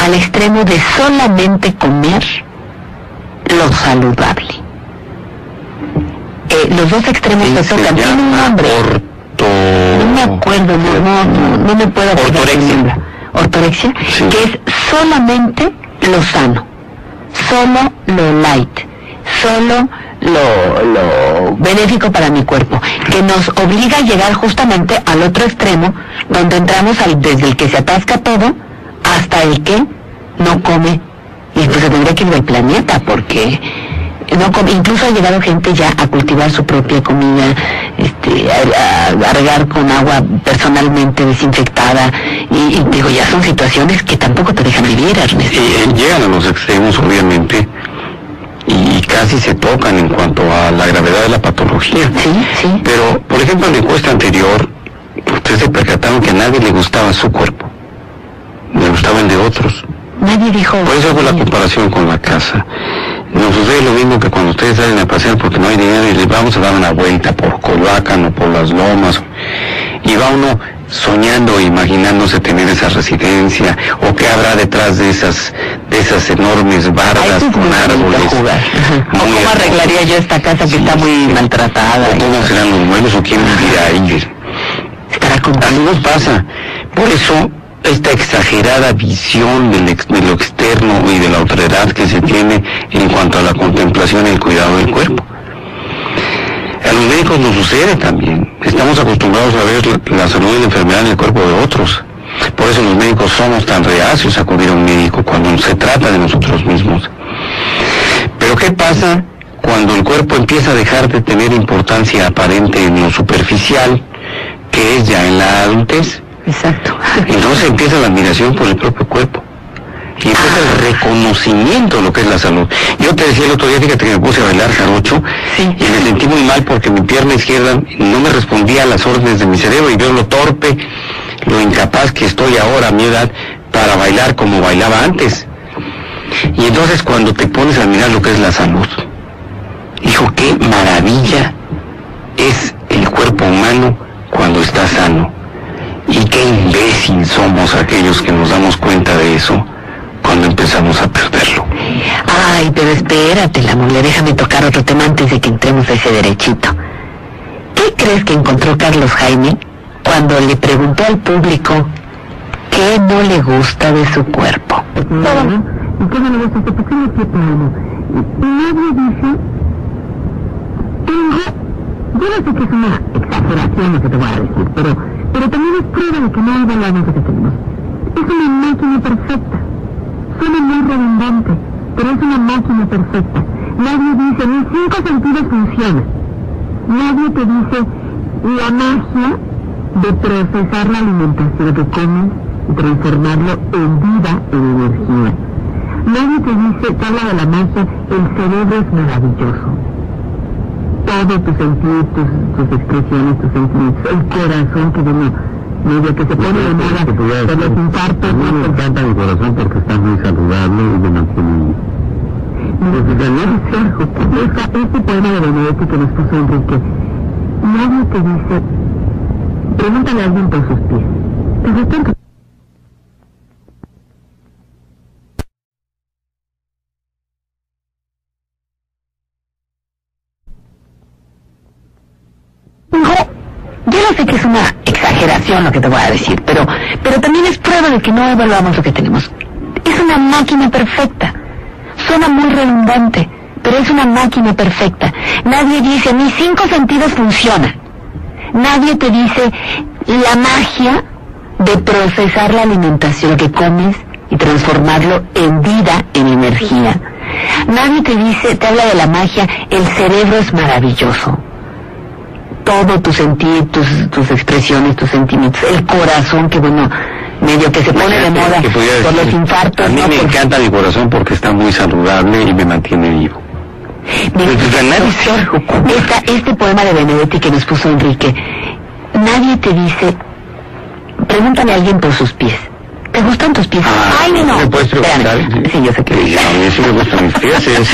al extremo de solamente comer lo saludable. Eh, los dos extremos se tocan, tiene un nombre. Orto... No me acuerdo, no, no, no, no me puedo acordar. Ortorexia. Ortorexia, sí. Que es solamente lo sano, solo lo light, solo lo, lo benéfico para mi cuerpo, que nos obliga a llegar justamente al otro extremo, donde entramos al, desde el que se atasca todo hasta el que no come. Y pues se tendría que ir al planeta, porque... no, incluso ha llegado gente ya a cultivar su propia comida, este, a, a, a regar con agua personalmente desinfectada, y, y digo, ya son situaciones que tampoco te dejan vivir, Ernesto. Eh, llegan a los extremos, obviamente, y casi se tocan en cuanto a la gravedad de la patología. Sí, sí. Pero, por ejemplo, en la encuesta anterior, ustedes se percataron que a nadie le gustaba su cuerpo, le gustaba el de otros. Nadie dijo... Por eso hago la comparación con la casa. Nos sucede lo mismo que cuando ustedes salen a pasear porque no hay dinero y les vamos a dar una vuelta por Coyoacán o por las lomas. Y va uno soñando, imaginándose tener esa residencia, o qué habrá detrás de esas de esas enormes bardas con árboles. Jugar. O cómo arreglaría yo esta casa que sí, está muy sí. maltratada. O cómo serán los muebles, o quién vivirá ahí. Estará con... A mí nos pasa. Por eso, esta exagerada visión del ex, de lo externo y de la autoridad que se tiene en cuanto a la contemplación y el cuidado del cuerpo. A los médicos nos sucede también. Estamos acostumbrados a ver la, la salud y la enfermedad en el cuerpo de otros. Por eso los médicos somos tan reacios a acudir a un médico cuando se trata de nosotros mismos. Pero ¿qué pasa cuando el cuerpo empieza a dejar de tener importancia aparente en lo superficial, que es ya en la adultez? Exacto. Entonces empieza la admiración por el propio cuerpo. Y empieza el reconocimiento de lo que es la salud. Yo te decía el otro día, fíjate que me puse a bailar jarocho, sí, y me sentí muy mal porque mi pierna izquierda no me respondía a las órdenes de mi cerebro, y yo lo torpe, lo incapaz que estoy ahora a mi edad para bailar como bailaba antes. Y entonces cuando te pones a mirar lo que es la salud, hijo, qué maravilla es el cuerpo humano cuando está sano. Y qué imbécil somos aquellos que nos damos cuenta de eso cuando empezamos a perderlo. Ay, pero espérate, la mole, déjame tocar otro tema antes de que entremos a ese derechito. ¿Qué crees que encontró Carlos Jaime cuando le preguntó al público qué no le gusta de su cuerpo? ¿Y qué no le gusta? ¿Por qué no te pongo? Nadie dice... Yo no sé que es una exageración lo que te voy a decir, pero, pero también es prueba de que no hay valor en lo que tenemos. Es una máquina perfecta. Suena muy redundante, pero es una máquina perfecta. Nadie dice, en cinco sentidos funciona. Nadie te dice la magia de procesar la alimentación que comes y transformarlo en vida y en energía. Nadie te dice, te habla de la magia, el cerebro es maravilloso. Todos tus sentidos, tus, tus expresiones, tus sentimientos, el corazón que viene... Desde que se pone de moda, por los infartos... A mí me encanta mi corazón porque está muy saludable y me mantiene. Este poema de Benedetti que nos puso Enrique, nadie te dice, pregúntale a alguien por sus pies. ¿Te gustan? Que es una exageración lo que te voy a decir, pero pero también es prueba de que no evaluamos lo que tenemos. Es una máquina perfecta. Suena muy redundante, pero es una máquina perfecta. Nadie dice, mis cinco sentidos funcionan. Nadie te dice la magia de procesar la alimentación que comes y transformarlo en vida, en energía. Nadie te dice, te habla de la magia, el cerebro es maravilloso. Todo tu sentir, tus, tus expresiones, tus sentimientos, el corazón que, bueno, medio que se pone de moda por los infartos. A mí me encanta mi corazón porque está muy saludable y me mantiene vivo. Este poema de Benedetti que nos puso Enrique, nadie te dice, pregúntale a alguien por sus pies. ¿Te gustan tus pies? Ah, ay, no. ¿Me puedes preguntar? Sí, sí, yo sé que... Sí, a mí sí me gustan mis pies. Es...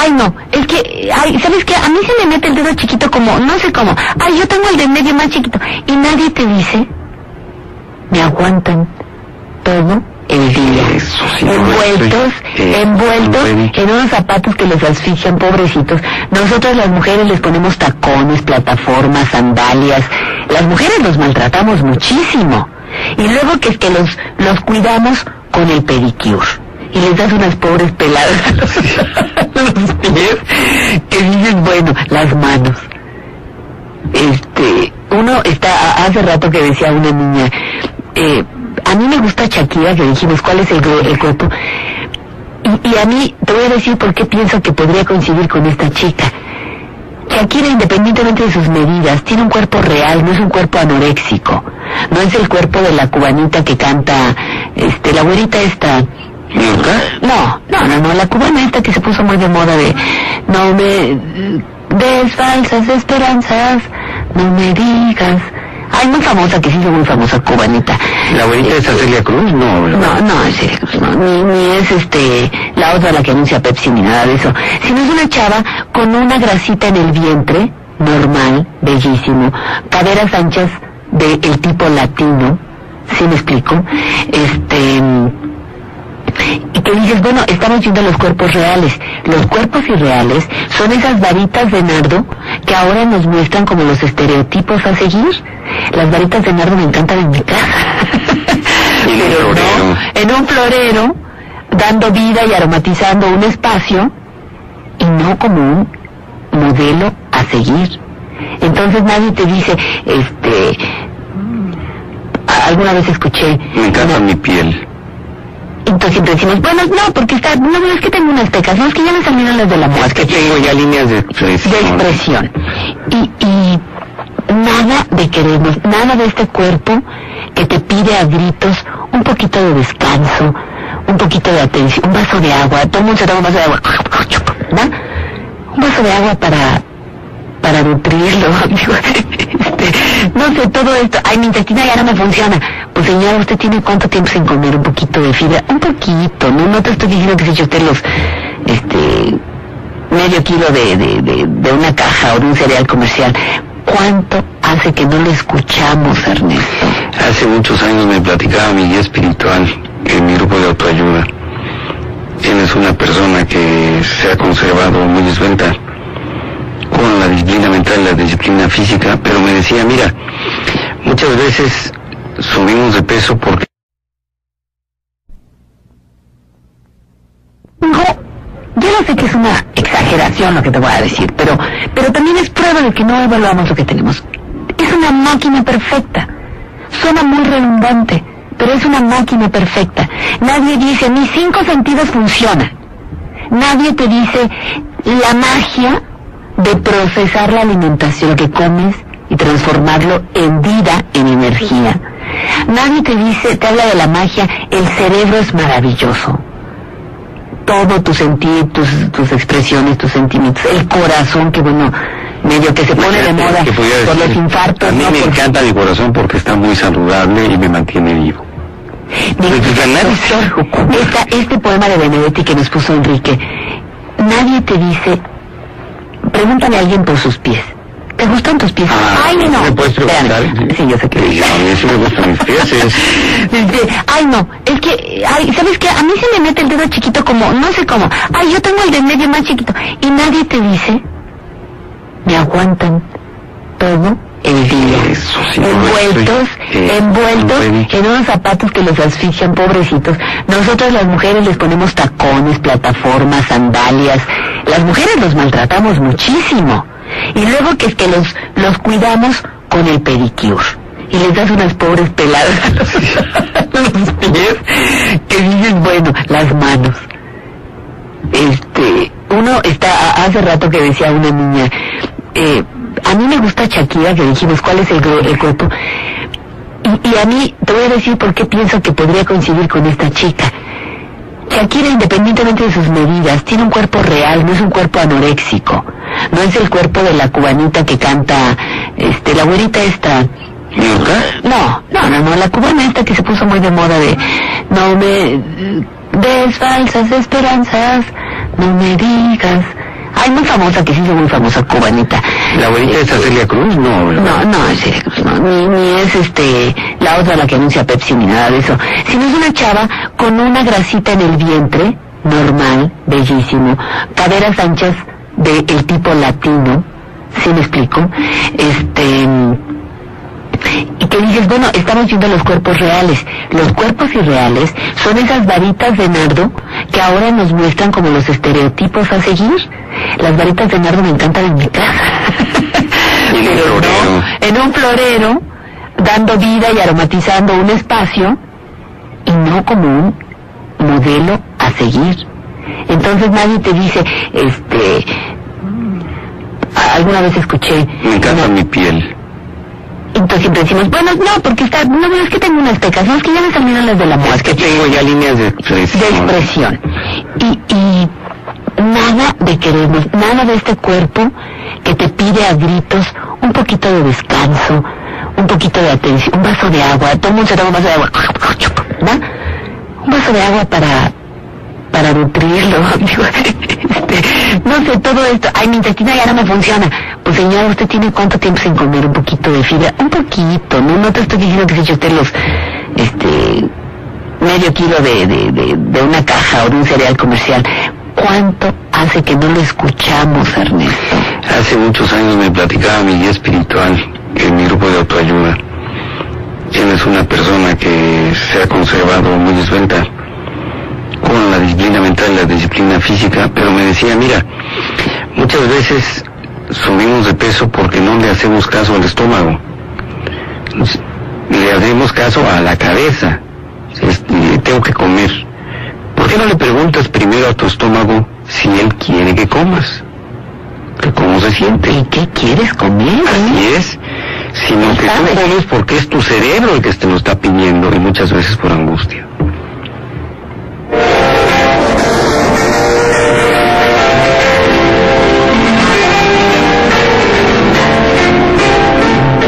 Ay, no. Es que, ay, ¿sabes qué? A mí se me mete el dedo chiquito como, no sé cómo. Ay, yo tengo el de medio más chiquito. Y nadie te dice, me aguantan todo el día. Eso sí, envueltos, estoy... envueltos eh, en unos zapatos que los asfixian, pobrecitos. Nosotras las mujeres les ponemos tacones, plataformas, sandalias. Las mujeres los maltratamos muchísimo. Y luego que es que los, los cuidamos con el pedicure. Y les das unas pobres peladas a los, a los pies. Que dices, bueno, las manos. Este, uno está, hace rato que decía una niña, eh, a mí me gusta Shakira, que dijimos, ¿cuál es el, el cuerpo? Y, y a mí, te voy a decir por qué pienso que podría coincidir con esta chica. Shakira, independientemente de sus medidas, tiene un cuerpo real, no es un cuerpo anoréxico. No es el cuerpo de la cubanita que canta, este, la abuelita esta. No, no, no, no, la cubana esta que se puso muy de moda de, no me des falsas esperanzas, no me digas. Ay, muy famosa, que sí es muy famosa, cubanita. ¿La abuelita es Celia Cruz? No, no, no es Celia Cruz, no, ni, ni es este, la otra la que anuncia Pepsi, ni nada de eso. Sino es una chava con una grasita en el vientre, normal, bellísimo, caderas anchas, del tipo latino, ¿sí me explico? Este... Y que dices, bueno, estamos yendo los cuerpos reales. Los cuerpos irreales son esas varitas de nardo que ahora nos muestran como los estereotipos a seguir. Las varitas de nardo me encantan en mi casa. Pero no, en un florero, dando vida y aromatizando un espacio, y no como un modelo a seguir. Entonces nadie te dice, este... Alguna vez escuché... Me encanta mi piel. Entonces siempre decimos, bueno, no, porque está, no, es que tengo unas pecas, no, es que ya me salieron las de la muerte. Es que tengo ya líneas de expresión. De expresión. Y, y nada de queremos, nada de este cuerpo que te pide a gritos un poquito de descanso, un poquito de atención, un vaso de agua, todo el mundo se toma un vaso de agua, ¿verdad? Un vaso de agua para... para nutrirlo, amigo. Este, no sé, todo esto, ay, mi intestina ya no me funciona. Pues señora, ¿usted tiene cuánto tiempo sin comer un poquito de fibra? Un poquito, no, no te estoy diciendo que se eche usted los, este, medio kilo de, de, de, de una caja o de un cereal comercial. ¿Cuánto hace que no lo escuchamos, Ernesto? Hace muchos años me platicaba mi guía espiritual en mi grupo de autoayuda. Él es una persona que se ha conservado muy esbelta, con la disciplina mental, la disciplina física, pero me decía, mira, muchas veces subimos de peso porque... No, yo no sé que es una exageración lo que te voy a decir, pero, pero también es prueba de que no evaluamos lo que tenemos. Es una máquina perfecta, suena muy redundante, pero es una máquina perfecta. Nadie dice, mis cinco sentidos funcionan. Nadie te dice, la magia... de procesar la alimentación que comes y transformarlo en vida, en energía. Nadie te dice, te habla de la magia, el cerebro es maravilloso. Todo tu sentir, tus, tus expresiones, tus sentimientos, el corazón, que bueno, medio que se pone de moda por los infartos. A mí me encanta mi corazón porque está muy saludable y me mantiene vivo. Este poema de Benedetti que nos puso Enrique, nadie te dice... Pregúntale a alguien por sus pies. ¿Te gustan tus pies? Ah, ay, no. ¿Me puedes preguntar? Sí, sí, yo sé que... Sí, a mí sí me gustan mis pies. Es... Ay, no. Es que, ay, ¿sabes qué? A mí se me mete el dedo chiquito como, no sé cómo. Ay, yo tengo el de medio más chiquito. Y nadie te dice, me aguantan todo el día. Eso sí, envueltos, estoy, eh, envueltos no en unos zapatos que los asfixian, pobrecitos. Nosotras las mujeres les ponemos tacones, plataformas, sandalias. Las mujeres los maltratamos muchísimo. Y luego que es que los, los cuidamos con el pedicure. Y les das unas pobres peladas a los, a los pies. Que dices, bueno, las manos. Este, uno está, hace rato que decía una niña, eh, a mí me gusta Shakira, que dijimos, ¿cuál es el, el cuerpo? Y, y a mí, te voy a decir por qué pienso que podría coincidir con esta chica. Shakira, independientemente de sus medidas, tiene un cuerpo real, no es un cuerpo anoréxico. No es el cuerpo de la cubanita que canta, este, la güerita esta... No, no, no, no, la cubana esta que se puso muy de moda de... No me des falsas esperanzas, no me digas... Hay muy famosa, que sí es muy famosa, cubanita. ¿La abuelita es Celia Cruz? No, ¿verdad? No, no es Celia Cruz, no. Ni, ni es este, la otra la que anuncia Pepsi, ni nada de eso. Sino es una chava con una grasita en el vientre, normal, bellísimo, caderas anchas del tipo latino, ¿sí me explico? Este... Y que dices, bueno, estamos yendo a los cuerpos reales. Los cuerpos irreales son esas varitas de nardo que ahora nos muestran como los estereotipos a seguir. Las varitas de nardo me encantan en mi casa. Pero no, en un florero, dando vida y aromatizando un espacio, y no como un modelo a seguir. Entonces nadie te dice, este... Alguna vez escuché... Me encanta mi piel. Entonces siempre decimos, bueno, no, porque está, no, es que tengo unas pecas, no, es que ya me salieron las de la muerte. Es que tengo ya líneas de expresión. De expresión. Y, y nada de queremos, nada de este cuerpo que te pide a gritos un poquito de descanso, un poquito de atención, un vaso de agua, todo el mundo se toma un vaso de agua, ¿verdad? Un vaso de agua para... para nutrirlo, amigo. Este, no sé, todo esto, ay, mi intestina ya no me funciona. Pues señora, ¿usted tiene cuánto tiempo sin comer un poquito de fibra? Un poquito, ¿no? No te estoy diciendo que se eche usted los, este, medio kilo de, de, de, de una caja o de un cereal comercial. ¿Cuánto hace que no lo escuchamos, Ernesto? Hace muchos años me platicaba mi guía espiritual, que en mi grupo de autoayuda, quien es una persona que se ha conservado muy esbelta, con la disciplina mental y la disciplina física, pero me decía, mira, muchas veces subimos de peso porque no le hacemos caso al estómago, le hacemos caso a la cabeza, le tengo que comer. ¿Por qué no le preguntas primero a tu estómago si él quiere que comas? ¿Cómo se siente? ¿Y qué quieres comer? Así es, sino que tú comes porque es tu cerebro el que te lo está pidiendo, y muchas veces por angustia.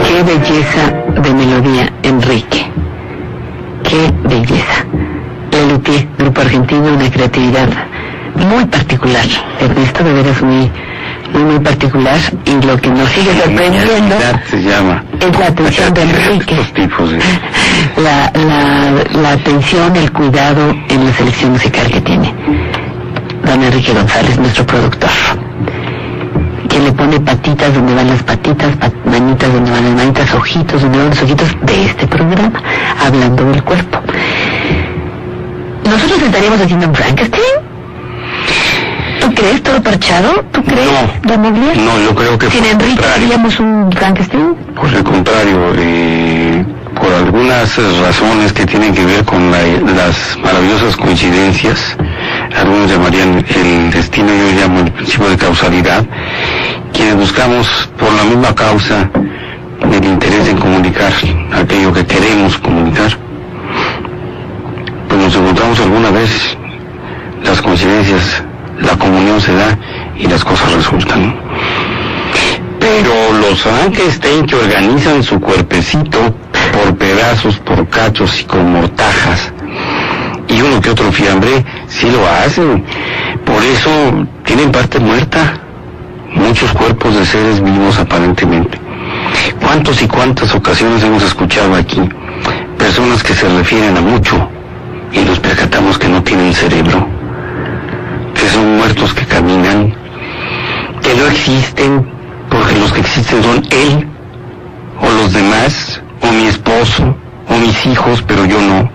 Qué belleza de melodía, Enrique. Qué belleza. Le Luthier, grupo argentino, una creatividad muy particular. Ernesto, de veras muy... muy particular, y lo que nos sigue sorprendiendo se llama es la atención de Enrique, tipos, ¿eh? la, la, la atención, el cuidado en la selección musical que tiene don Enrique González, nuestro productor, que le pone patitas donde van las patitas, pat manitas donde van las manitas, ojitos donde van los ojitos de este programa, hablando del cuerpo. Nosotros estaríamos haciendo un Frankenstein. ¿Tú crees todo parchado? ¿Tú crees? No, no, yo creo que... ¿Sin Enrique haríamos un Frankenstein? Por el contrario, eh, por algunas razones que tienen que ver con la, las maravillosas coincidencias, algunos llamarían el destino, yo llamo el principio de causalidad, quienes buscamos por la misma causa el interés en comunicar aquello que queremos comunicar, pues nos encontramos alguna vez las coincidencias. La comunión se da y las cosas resultan. Pero los Frankenstein que organizan su cuerpecito por pedazos, por cachos y con mortajas, y uno que otro fiambre, sí lo hacen. Por eso tienen parte muerta muchos cuerpos de seres vivos aparentemente. ¿Cuántos y cuántas ocasiones hemos escuchado aquí personas que se refieren a mucho y nos percatamos que no tienen cerebro? Que son muertos que caminan, que no existen, porque los que existen son él, o los demás, o mi esposo, o mis hijos, pero yo no.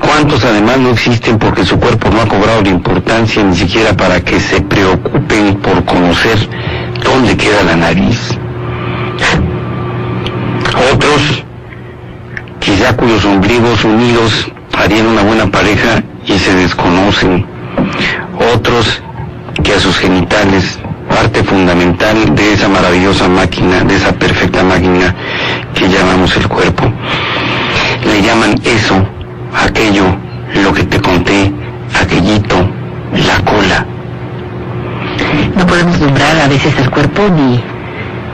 ¿Cuántos además no existen porque su cuerpo no ha cobrado la importancia ni siquiera para que se preocupen por conocer dónde queda la nariz? Otros, quizá cuyos ombligos unidos harían una buena pareja y se desconocen. Otros que a sus genitales, parte fundamental de esa maravillosa máquina, de esa perfecta máquina que llamamos el cuerpo, le llaman eso, aquello, lo que te conté, aquellito, la cola. No podemos nombrar a veces el cuerpo ni...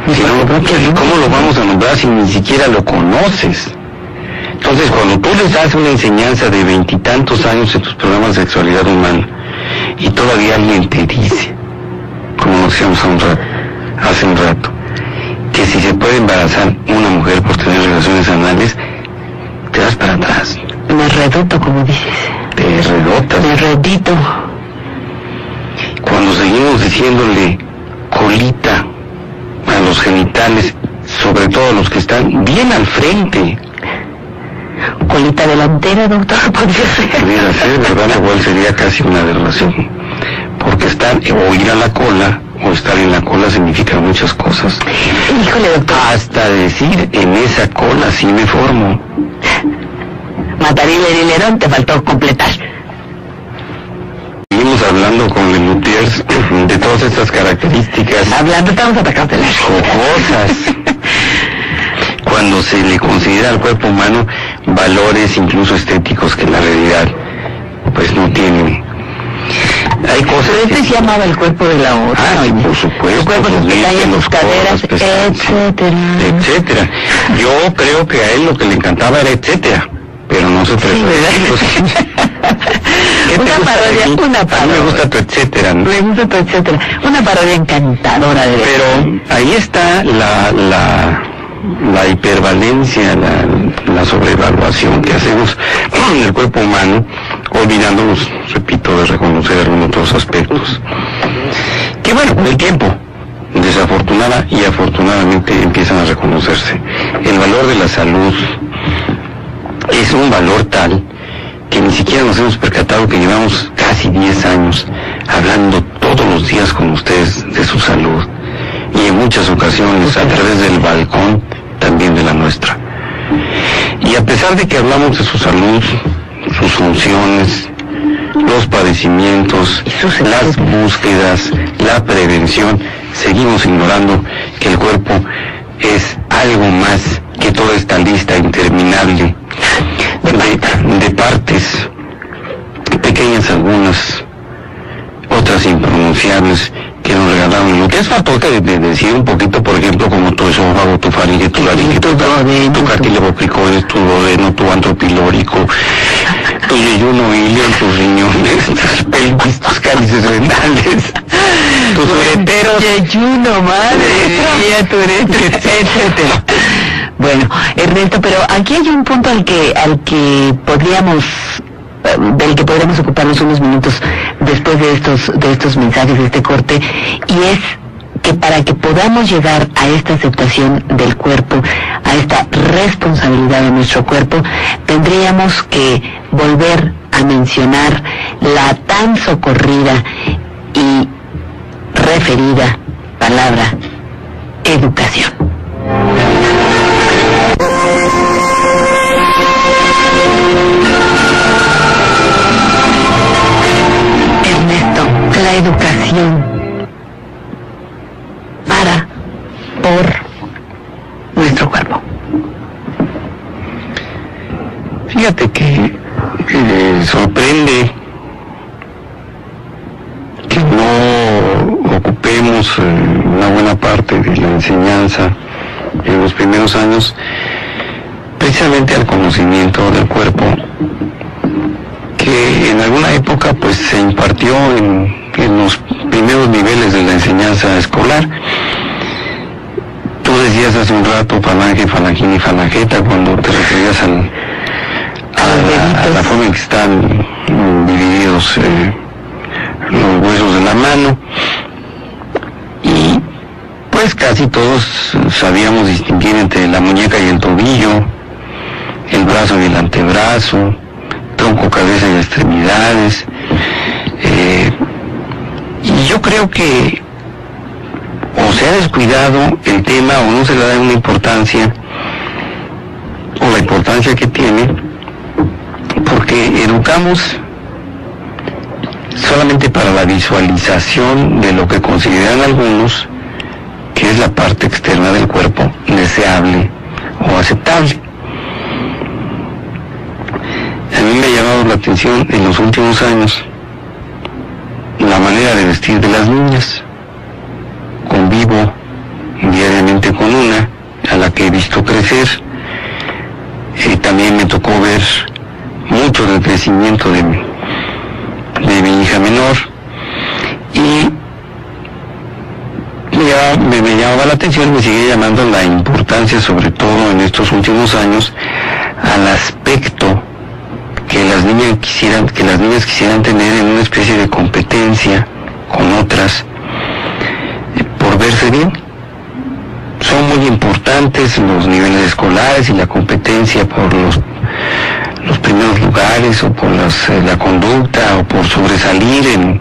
ni si no, propio, ¿cómo lo vamos a nombrar si ni siquiera lo conoces? Entonces, cuando tú les das una enseñanza de veintitantos años en tus programas de sexualidad humana, y todavía alguien te dice, como decíamos hace un rato, hace un rato, que si se puede embarazar una mujer por tener relaciones anales, te das para atrás. Me redoto, como dices. Te redotas. Me redito. Cuando seguimos diciéndole colita a los genitales, sobre todo a los que están bien al frente. Colita delantera, doctor, podría ser. Podría ser, ¿verdad? Igual sería casi una derración. Porque estar o ir a la cola o estar en la cola significa muchas cosas. Híjole, doctor. Hasta decir, en esa cola sí me formo. Matarile y Lerón, te faltó completar. Seguimos hablando con Lemutiers de todas estas características. Hablando, estamos atacados de las cosas. Cuando se le considera al cuerpo humano valores incluso estéticos que en la realidad pues no tienen. Hay cosas. Pero este se llamaba el cuerpo de la otra. Ah, sí, por supuesto. El cuerpo de las los caderas, etcétera, etcétera. Yo creo que a él lo que le encantaba era etcétera, pero no se atrevió. Sí, Una parodia, aquí? una parodia. A mí me gusta tu etcétera, ¿no? Me gusta tu etcétera. Una parodia encantadora de... Pero ahí está la... la... la hipervalencia, la, la sobrevaluación que hacemos en el cuerpo humano, olvidándonos, repito, de reconocer algunos otros aspectos. Que bueno, el tiempo, desafortunada y afortunadamente, empiezan a reconocerse. El valor de la salud es un valor tal que ni siquiera nos hemos percatado que llevamos casi diez años hablando todos los días con ustedes de su salud. Y en muchas ocasiones a través del balcón también de la nuestra. Y a pesar de que hablamos de su salud, sus funciones, los padecimientos, las búsquedas, la prevención, seguimos ignorando que el cuerpo es algo más que toda esta lista interminable de, de partes, pequeñas algunas, otras impronunciables, que nos regalaron, lo que es factor que de decir un poquito, por ejemplo, como tu esófago, tu faringe, tu laringe, tu, tu cartílago cricoides, tu duodeno, tu antro pilórico, tu yeyuno ileal, tus riñones, tus pelvis, tus cálices renales, tus ureteros, yeyuno, madre, etcétera. Bueno, Ernesto, pero aquí hay un punto al que al que podríamos... del que podremos ocuparnos unos minutos después de estos de estos mensajes, de este corte, y es que para que podamos llegar a esta aceptación del cuerpo, a esta responsabilidad de nuestro cuerpo, tendríamos que volver a mencionar la tan socorrida y referida palabra educación. La educación para, por nuestro cuerpo. Fíjate que eh, sorprende que no ocupemos eh, una buena parte de la enseñanza en los primeros años precisamente al conocimiento del cuerpo, que en alguna época pues se impartió en en los primeros niveles de la enseñanza escolar. Tú decías hace un rato falange, falangina y falangeta cuando te referías al, a, la, a la forma en que están divididos eh, los huesos de la mano, y pues casi todos sabíamos distinguir entre la muñeca y el tobillo, el brazo y el antebrazo, tronco, cabeza y extremidades. eh, Y yo creo que o se ha descuidado el tema o no se le da una importancia, o la importancia que tiene, porque educamos solamente para la visualización de lo que consideran algunos que es la parte externa del cuerpo deseable o aceptable. A mí me ha llamado la atención en los últimos años la manera de vestir de las niñas. Convivo diariamente con una a la que he visto crecer. Eh, también me tocó ver mucho del crecimiento de mi, de mi hija menor, y ya me, me llamaba la atención, me sigue llamando la importancia, sobre todo en estos últimos años, al aspecto que las niñas quisieran, que las niñas quisieran tener en una especie de competencia con otras eh, por verse bien. Son muy importantes los niveles escolares y la competencia por los, los primeros lugares, o por las, eh, la conducta, o por sobresalir en,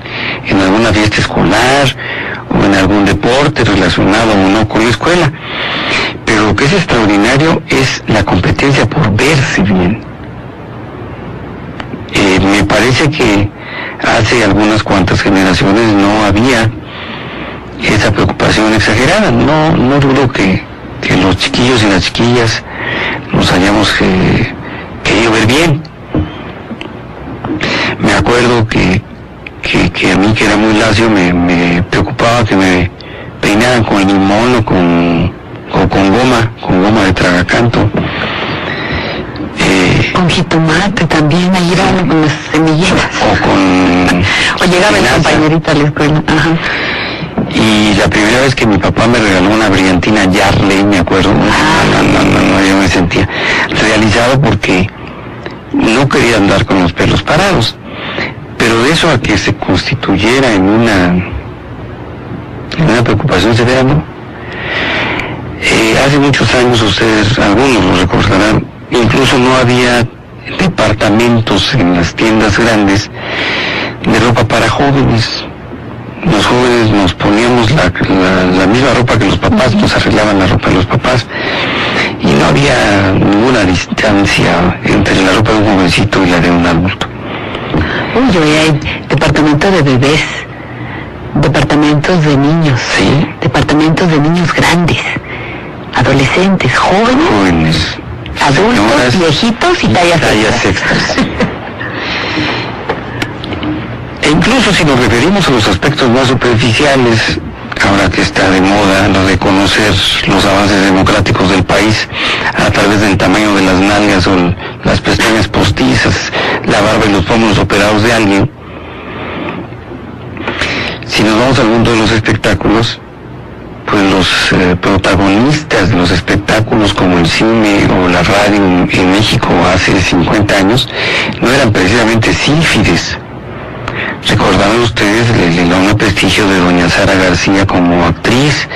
en alguna fiesta escolar, o en algún deporte relacionado o no con la escuela. Pero lo que es extraordinario es la competencia por verse bien. Eh, me parece que hace algunas cuantas generaciones no había esa preocupación exagerada. No, no dudo que, que los chiquillos y las chiquillas nos hayamos eh, querido ver bien. Me acuerdo que, que, que a mí, que era muy lacio, me, me preocupaba que me peinaran con limón o con, o con goma, con goma de tragacanto. Eh, Con jitomate también, ahí daban con las semilleras. O con... o llegaba la compañerita a la escuela. Ajá. Y la primera vez que mi papá me regaló una brillantina Yardley, me acuerdo, no, no, no, no, yo me sentía realizado porque no quería andar con los pelos parados. Pero de eso a que se constituyera en una, en una preocupación severa, ¿no? Eh, hace muchos años, ustedes, algunos lo recordarán, incluso no había departamentos en las tiendas grandes de ropa para jóvenes. Los jóvenes nos poníamos la, la, la misma ropa que los papás, nos arreglaban la ropa de los papás, y no había ninguna distancia entre la ropa de un jovencito y la de un adulto. Uy, yo hay departamento de bebés, departamentos de niños, ¿sí? Departamentos de niños grandes, adolescentes, jóvenes, jóvenes, adultos, señoras, viejitos y tallas, tallas sextas. E incluso si nos referimos a los aspectos más superficiales, ahora que está de moda lo de conocer los avances democráticos del país a través del tamaño de las nalgas o las pestañas postizas, la barba y los pómulos operados de alguien, si nos vamos al mundo de los espectáculos, pues los eh, protagonistas de los espectáculos como el cine o la radio en, en México hace cincuenta años no eran precisamente sílfides. Recordarán ustedes el enorme prestigio de doña Sara García como actriz,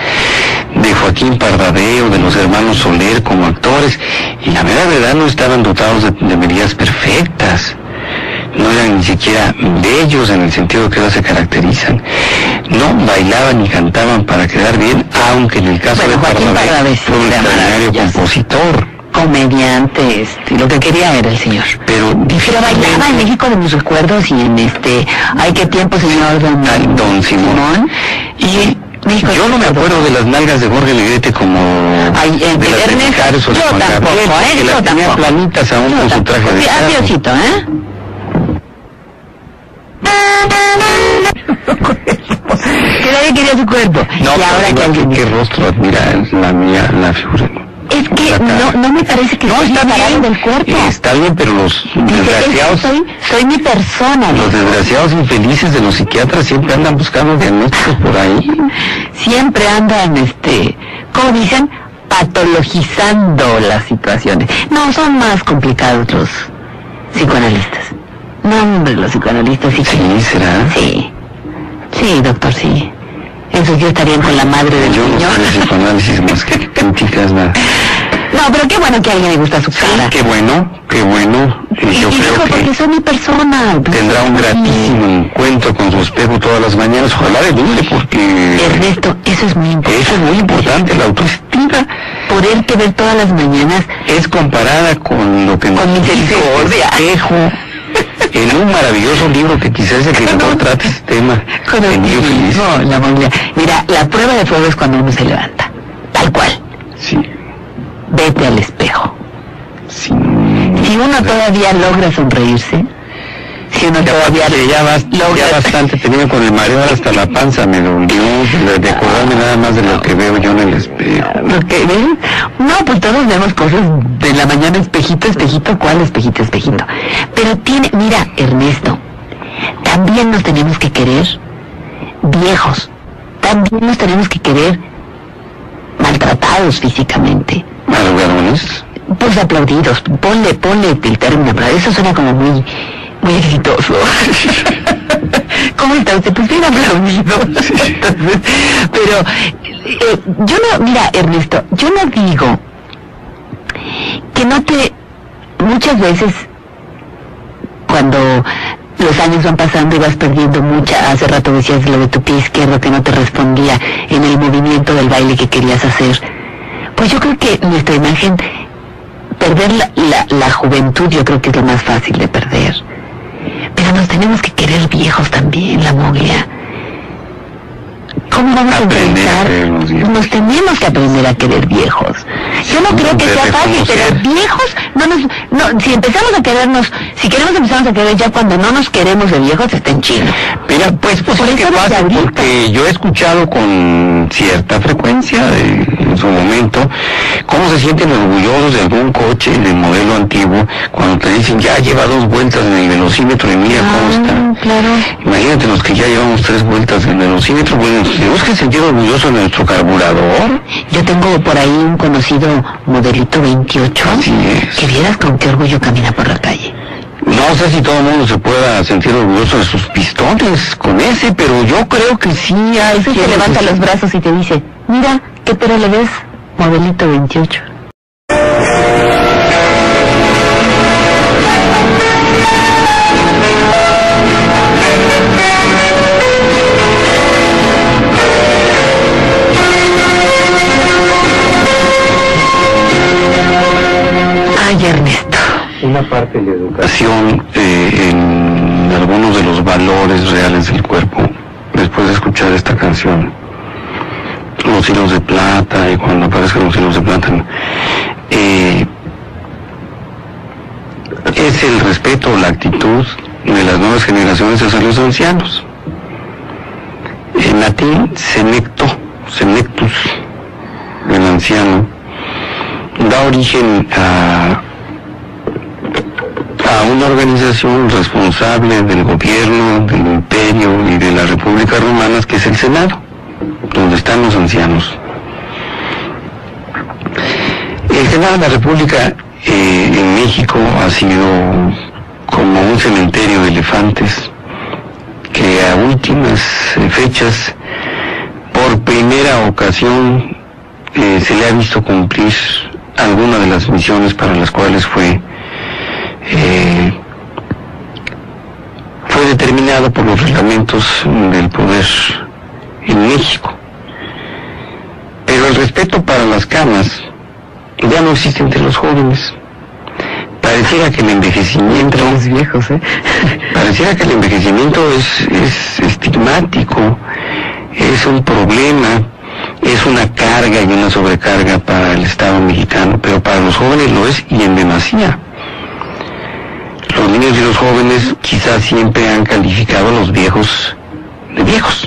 de Joaquín Pardavé o de los hermanos Soler como actores, y la mera verdad no estaban dotados de, de medidas perfectas, no eran ni siquiera bellos en el sentido que ahora se caracterizan, no bailaban ni cantaban para quedar bien, aunque en el caso bueno, de Joaquín Pardavé fue un extraordinario compositor, comediante, este, lo que quería era el señor. Pero, pero bailaba en México de mis recuerdos y en este... Ay, qué tiempo, señor don, don, don Simón. Y México, yo no me acuerdo de las nalgas de Jorge Ledesma como... Ay, eh, de las Ernesto, de yo Juan tampoco, Gabriel, ¿eh? Que yo las tenía tampoco. Planitas aún yo con tampoco. Su traje de carro. Adiósito, ¿eh? Que nadie quería su cuerpo. No, y ahora que alguien... ¿Qué rostro admira la mía, la figura? Es que no, no me parece que no está bien del cuerpo. Está bien, pero los desgraciados... Soy, soy mi persona. Los desgraciados infelices de los psiquiatras siempre andan buscando diagnósticos por ahí. Siempre andan, este, ¿cómo dicen? Patologizando las situaciones. No, son más complicados los psicoanalistas. No, hombre, los psicoanalistas sí. ¿Sí, será? Sí. Sí, doctor, sí. Eso yo estaría con la madre del yo niño. Yo no sé psicoanálisis más que críticas, nada. No, pero qué bueno que a alguien le gusta su cara. Sí, qué bueno, qué bueno. Y, y yo y creo digo, que... porque soy mi persona. Pues, tendrá un gratísimo sí. encuentro con su espejo todas las mañanas. Ojalá le dure, porque... Ernesto, eso es muy importante. Eso es muy importante, la autoestima. Poderte ver todas las mañanas... Es comparada con lo que... Con mi misericordia. Espejo. En un maravilloso libro que quizás el que no trate este tema. Con el niño feliz. No, la familia. Mira, la prueba de fuego es cuando uno se levanta. Tal cual. Sí. Vete al espejo. Sí. Si uno sí. todavía logra sonreírse, si uno ya todavía le ya, bast logra... ya bastante tenía con el mareo hasta la panza, me dolió de acordarme nada más de lo que veo yo en el espejo. ¿Qué ven? No, pues todos vemos cosas de la mañana, espejito, espejito, ¿cuál espejito, espejito? Pero tiene, mira, Ernesto, también nos tenemos que querer viejos, también nos tenemos que querer maltratados físicamente. ¿Maltratados? Pues aplaudidos, ponle, ponle el término, eso suena como muy... muy exitoso. ¿Cómo está usted? Pues bien aplaudido. Pero eh, yo no, mira, Ernesto, yo no digo que no te... Muchas veces cuando los años van pasando y vas perdiendo mucha... Hace rato decías lo de tu pie izquierdo que no te respondía en el movimiento del baile que querías hacer. Pues yo creo que nuestra imagen, perder la, la, la juventud, yo creo que es lo más fácil de perder. Pero nos tenemos que querer viejos también, la moglia. ¿Cómo vamos aprender a enfrentar? Nos tenemos que aprender a querer viejos. Yo no sí, creo que sea fácil, pero viejos, no nos, no, si empezamos a querernos, si queremos empezamos a querer ya cuando no nos queremos de viejos, está en chino. Pero pues, pues, pues por eso que pasa, porque yo he escuchado con cierta frecuencia de los su momento, cómo se sienten orgullosos de algún coche del modelo antiguo cuando te dicen ya lleva dos vueltas en el velocímetro y mira ah, cómo está. Claro. Imagínate los que ya llevamos tres vueltas en el velocímetro. Bueno, tenemos que sentir orgulloso de nuestro carburador. Yo tengo por ahí un conocido modelito veintiocho. Así es. Que vieras con qué orgullo camina por la calle. No sé si todo el mundo se pueda sentir orgulloso de sus pistones con ese, pero yo creo que sí hay ese que... levanta sí. los brazos y te dice, mira, qué pero le ves, modelito veintiocho. Ay, Ernesto. Una parte de la educación eh, en algunos de los valores reales del cuerpo. Después de escuchar esta canción, los hilos de plata, y cuando aparezcan los hilos de plata, eh, es el respeto, la actitud de las nuevas generaciones hacia los ancianos. En latín, senecto, senectus, el anciano, da origen a a una organización responsable del gobierno, del imperio y de las repúblicas romanas, que es el Senado, donde están los ancianos. El Senado de la República eh, en México ha sido como un cementerio de elefantes que a últimas fechas, por primera ocasión, eh, se le ha visto cumplir alguna de las misiones para las cuales fue Eh, fue determinado por los reglamentos del poder en México. Pero el respeto para las camas ya no existe entre los jóvenes. Pareciera que el envejecimiento los viejos, ¿eh? pareciera que el envejecimiento es, es estigmático, es un problema, es una carga y una sobrecarga para el Estado mexicano, pero para los jóvenes lo es y en demasía. Los niños y los jóvenes quizás siempre han calificado a los viejos de viejos,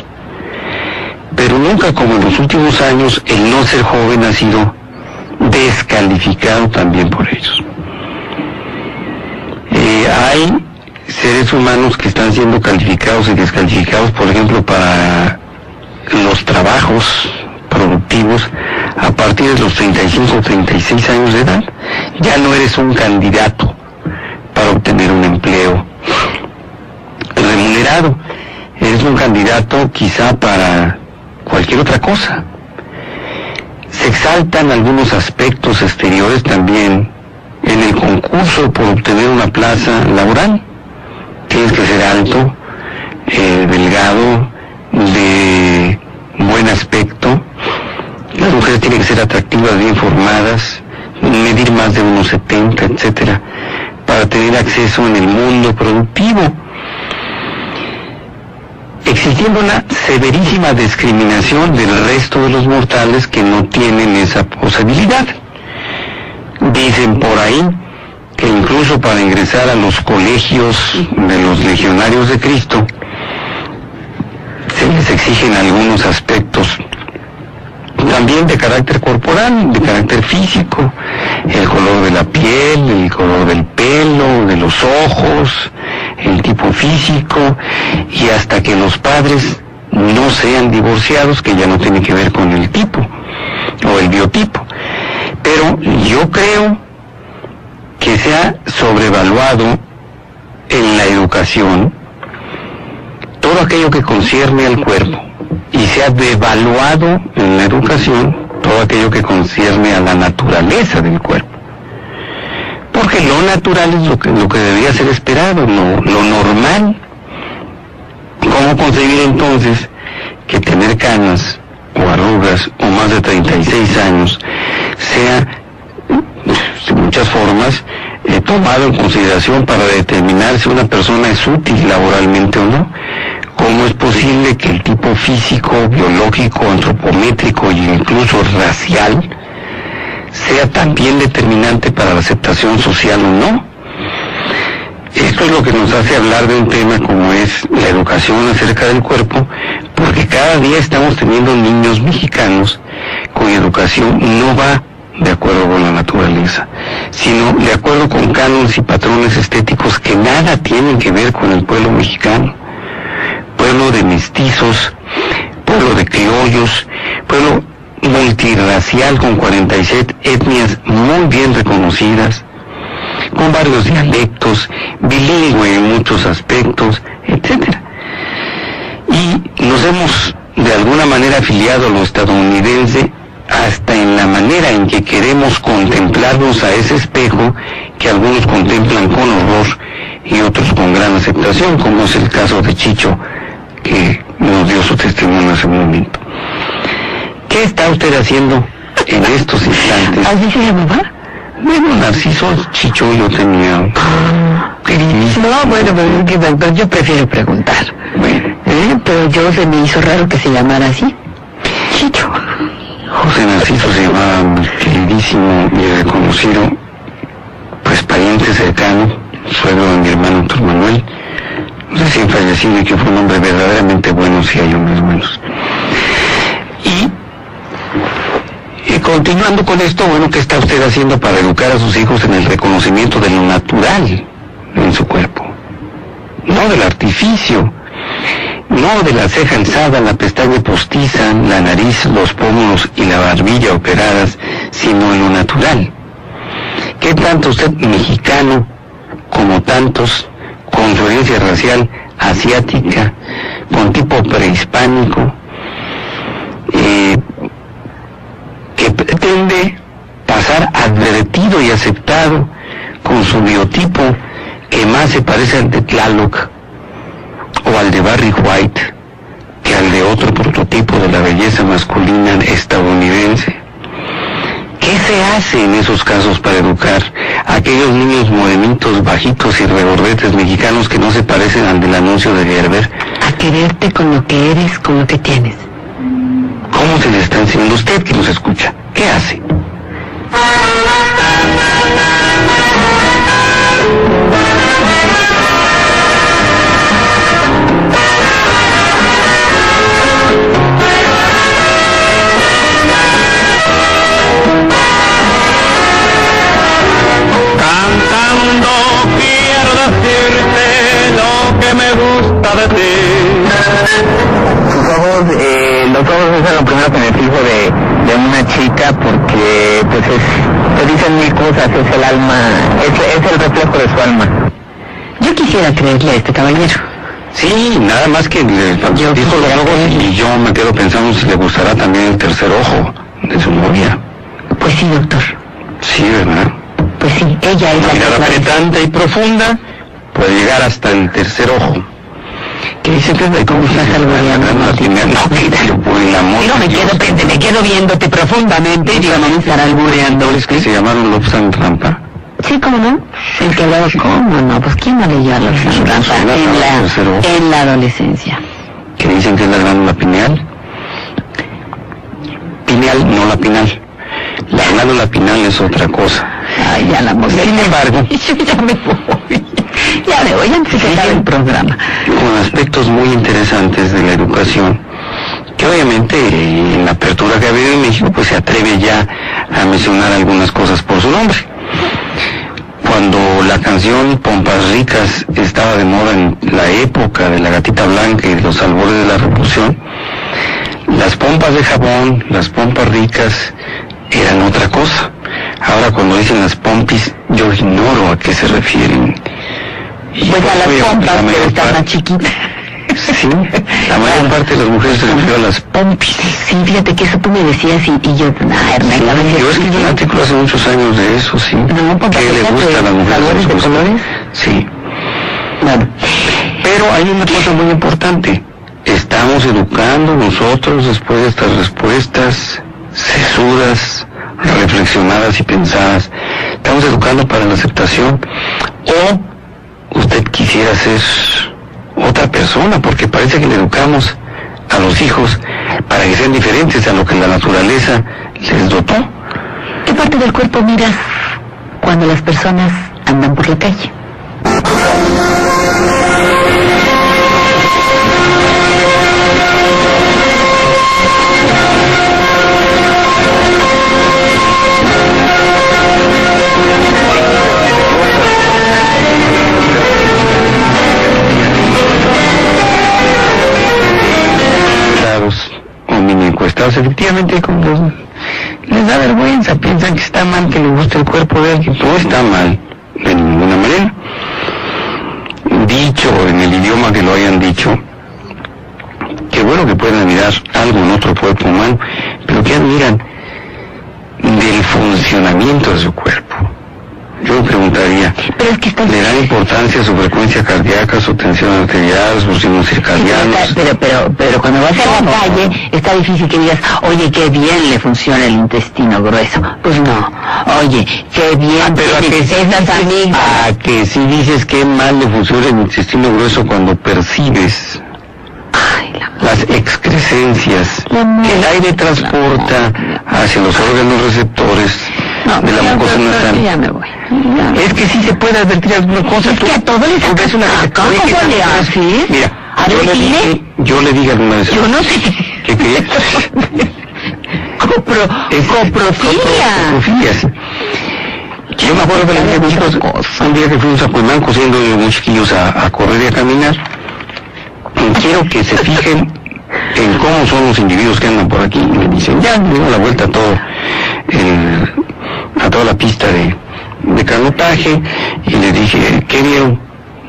pero nunca como en los últimos años el no ser joven ha sido descalificado también por ellos. Eh, hay seres humanos que están siendo calificados y descalificados, por ejemplo, para los trabajos productivos a partir de los treinta y cinco o treinta y seis años de edad. Ya no eres un candidato para obtener un empleo remunerado, es un candidato quizá para cualquier otra cosa. Se exaltan algunos aspectos exteriores también en el concurso por obtener una plaza laboral. Tienes que ser alto, eh, delgado, de buen aspecto. Las mujeres tienen que ser atractivas, bien formadas, medir más de uno setenta, etcétera, para tener acceso en el mundo productivo, existiendo una severísima discriminación del resto de los mortales que no tienen esa posibilidad. Dicen por ahí que incluso para ingresar a los colegios de los legionarios de Cristo se les exigen algunos aspectos también de carácter corporal, de carácter físico, el color de la piel, el color del pelo, de los ojos, el tipo físico, y hasta que los padres no sean divorciados, que ya no tiene que ver con el tipo o el biotipo. Pero yo creo que se ha sobrevaluado en la educación todo aquello que concierne al cuerpo, y se ha devaluado en la educación todo aquello que concierne a la naturaleza del cuerpo. Porque lo natural es lo que, lo que debería ser esperado, lo, lo normal. ¿Cómo concebir entonces que tener canas o arrugas o más de treinta y seis años sea, de muchas formas, eh, tomado en consideración para determinar si una persona es útil laboralmente o no? ¿Cómo es posible que el tipo físico, biológico, antropométrico e incluso racial sea también determinante para la aceptación social o no? Esto es lo que nos hace hablar de un tema como es la educación acerca del cuerpo porque cada día estamos teniendo niños mexicanos cuya educación no va de acuerdo con la naturaleza, sino de acuerdo con cánones y patrones estéticos que nada tienen que ver con el pueblo mexicano. Pueblo de mestizos, pueblo de criollos, pueblo multirracial con cuarenta y siete etnias muy bien reconocidas, con varios dialectos, bilingüe en muchos aspectos, etcétera. Y nos hemos de alguna manera afiliado a lo estadounidense hasta en la manera en que queremos contemplarnos a ese espejo que algunos contemplan con horror y otros con gran aceptación, como es el caso de Chicho, que nos dio su testimonio hace un momento. ¿Qué está usted haciendo en estos instantes? ¿Así se llamaba? Bueno, Narciso, Chicho, yo tenía... No, bueno, pero yo prefiero preguntar. Bueno. ¿Eh? Pero yo se me hizo raro que se llamara así. Chicho. José Narciso se llamaba mi queridísimo y reconocido, pues pariente cercano, suegro de mi hermano Héctor Manuel, recién fallecido y que fue un hombre verdaderamente bueno, si hay hombres buenos. Y, y continuando con esto, bueno, ¿qué está usted haciendo para educar a sus hijos en el reconocimiento de lo natural en su cuerpo? No del artificio. No de la ceja alzada, la pestaña postiza, la nariz, los pómulos y la barbilla operadas, sino en lo natural. ¿Qué tanto usted, mexicano, como tantos, con su herencia racial asiática, con tipo prehispánico, eh, que pretende pasar advertido y aceptado con su biotipo que más se parece al de Tlaloc, o al de Barry White, que al de otro prototipo de la belleza masculina estadounidense? ¿Qué se hace en esos casos para educar a aquellos niños morenitos, bajitos y regordetes mexicanos que no se parecen al del anuncio de Gerber? A quererte con lo que eres, con lo que tienes. ¿Cómo se le está enseñando? Usted que nos escucha, ¿qué hace? Sus ojos, eh, los ojos es lo primero que me fijo de, de una chica, porque pues es, te dicen mil cosas, es el alma, es, es el reflejo de su alma. Yo quisiera creerle a este caballero. Sí, nada más que le, yo dijo los ojos y yo me quedo pensando si le gustará también el tercer ojo de su novia. Pues sí, doctor. Sí, ¿verdad? Pues sí, ella es la mirada apretante y profunda, puede llegar hasta el tercer ojo. Que dice que me como estás salvando no me quedo pende, me quedo viéndote profundamente y digo, no estar albureando. Es que se llamaron Lobsan Rampa. Sí, ¿cómo no? El que hablaba, ¿cómo no? Pues ¿quién no leyó a Lobsan Rampa en la adolescencia? Que dicen que es la glándula pineal. Pineal, no la pinal. La glándula pinal es otra cosa. Ay, ya la mostré. Sin embargo, yo ya me voy. Ya me voy antes de acabar el programa. Con aspectos muy interesantes de la educación, que obviamente eh, en la apertura que ha habido en México, pues se atreve ya a mencionar algunas cosas por su nombre. Cuando la canción Pompas Ricas estaba de moda en la época de la Gatita Blanca y los albores de la revolución, las pompas de jabón, las pompas ricas, eran otra cosa. Ahora cuando dicen las pompis, yo ignoro a qué se refieren. Y pues a las pompas, pero está más chiquita. Sí, la mayor parte de las mujeres se refiere a las pompis. Sí, fíjate que eso tú me decías y, y yo, nah, Hernán, sí, la yo escribí un artículo hace muchos años de eso, sí. No, porque ¿qué le gusta a las mujeres? ¿De colores? Sí. Bueno. Pero hay una cosa muy importante. Estamos educando nosotros después de estas respuestas sesudas, reflexionadas y pensadas. Estamos educando para la aceptación o... usted quisiera ser otra persona, porque parece que le educamos a los hijos para que sean diferentes a lo que la naturaleza les dotó. ¿Qué parte del cuerpo miras cuando las personas andan por la calle? definitivamente con los... Les da vergüenza, piensan que está mal que le guste el cuerpo de alguien. No está mal, de ninguna manera. Dicho en el idioma que lo hayan dicho, qué bueno que pueden admirar algo en otro cuerpo humano, pero ¿qué admiran del funcionamiento de su cuerpo? Yo preguntaría, pero es que estás... ¿le dan importancia a su frecuencia cardíaca, su tensión arterial, sus ritmos circadianos? Sí, pero, pero, pero cuando vas a la calle, no, está difícil que digas, oye, qué bien le funciona el intestino grueso. Pues no, oye, qué bien... Ah, pero a que, sí dices, a que sí dices qué mal le funciona el intestino grueso cuando percibes... Ay, la las excrescencias la que el aire transporta hacia los órganos receptores no, de la mucosa nasal. Ya me voy. Ya me es voy. Que sí se puede advertir alguna cosa. Es tú, que a todos les haces una católica. ¿Sí? Mira, a yo, ver, le dije, yo le dije alguna vez. Yo no sé qué quería. Copro, es, coprofilia. Coprofilia, sí. Yo me acuerdo que le dije a un día que fuimos a Cuimán cosiendo unos chiquillos a, a correr y a caminar. Quiero que se fijen en cómo son los individuos que andan por aquí. Y me dicen, ya dio la vuelta a todo el, a toda la pista de, de canotaje. Y les dije, ¿qué vieron?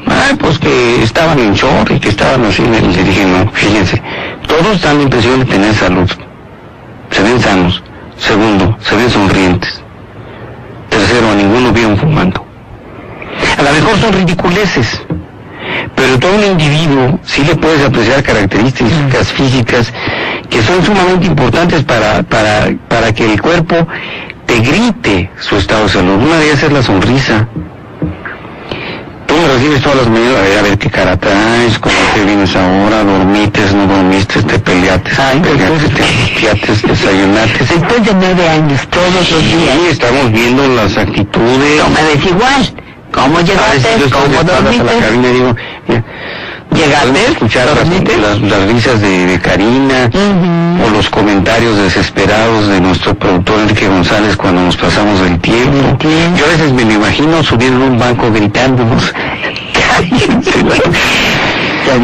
Ah, pues que estaban en short y que estaban así. Y les dije, no, fíjense, todos dan la impresión de tener salud. Se ven sanos. Segundo, se ven sonrientes. Tercero, a ninguno vieron fumando. A lo mejor son ridiculeces, pero todo un individuo sí le puedes apreciar características físicas que son sumamente importantes para, para, para que el cuerpo te grite su estado de salud. Una de ellas es la sonrisa. Tú me recibes todas las mañanas, a ver, a ver qué cara traes, cómo te vienes ahora, dormites, no dormiste, te peleates, Ay, te peleates, te piates, desayunates. Después de nueve años, todos los días. Sí, estamos viendo las actitudes. No me ves igual. ¿Cómo llegaste? Ah, ¿Cómo dormiste? A la cabina digo, mira, ¿llegaste? Escuchar las, las, las risas de, de Karina, uh-huh, o los comentarios desesperados de nuestro productor Enrique González cuando nos pasamos del tiempo. Uh-huh. Yo a veces me lo imagino subiendo un banco gritándonos.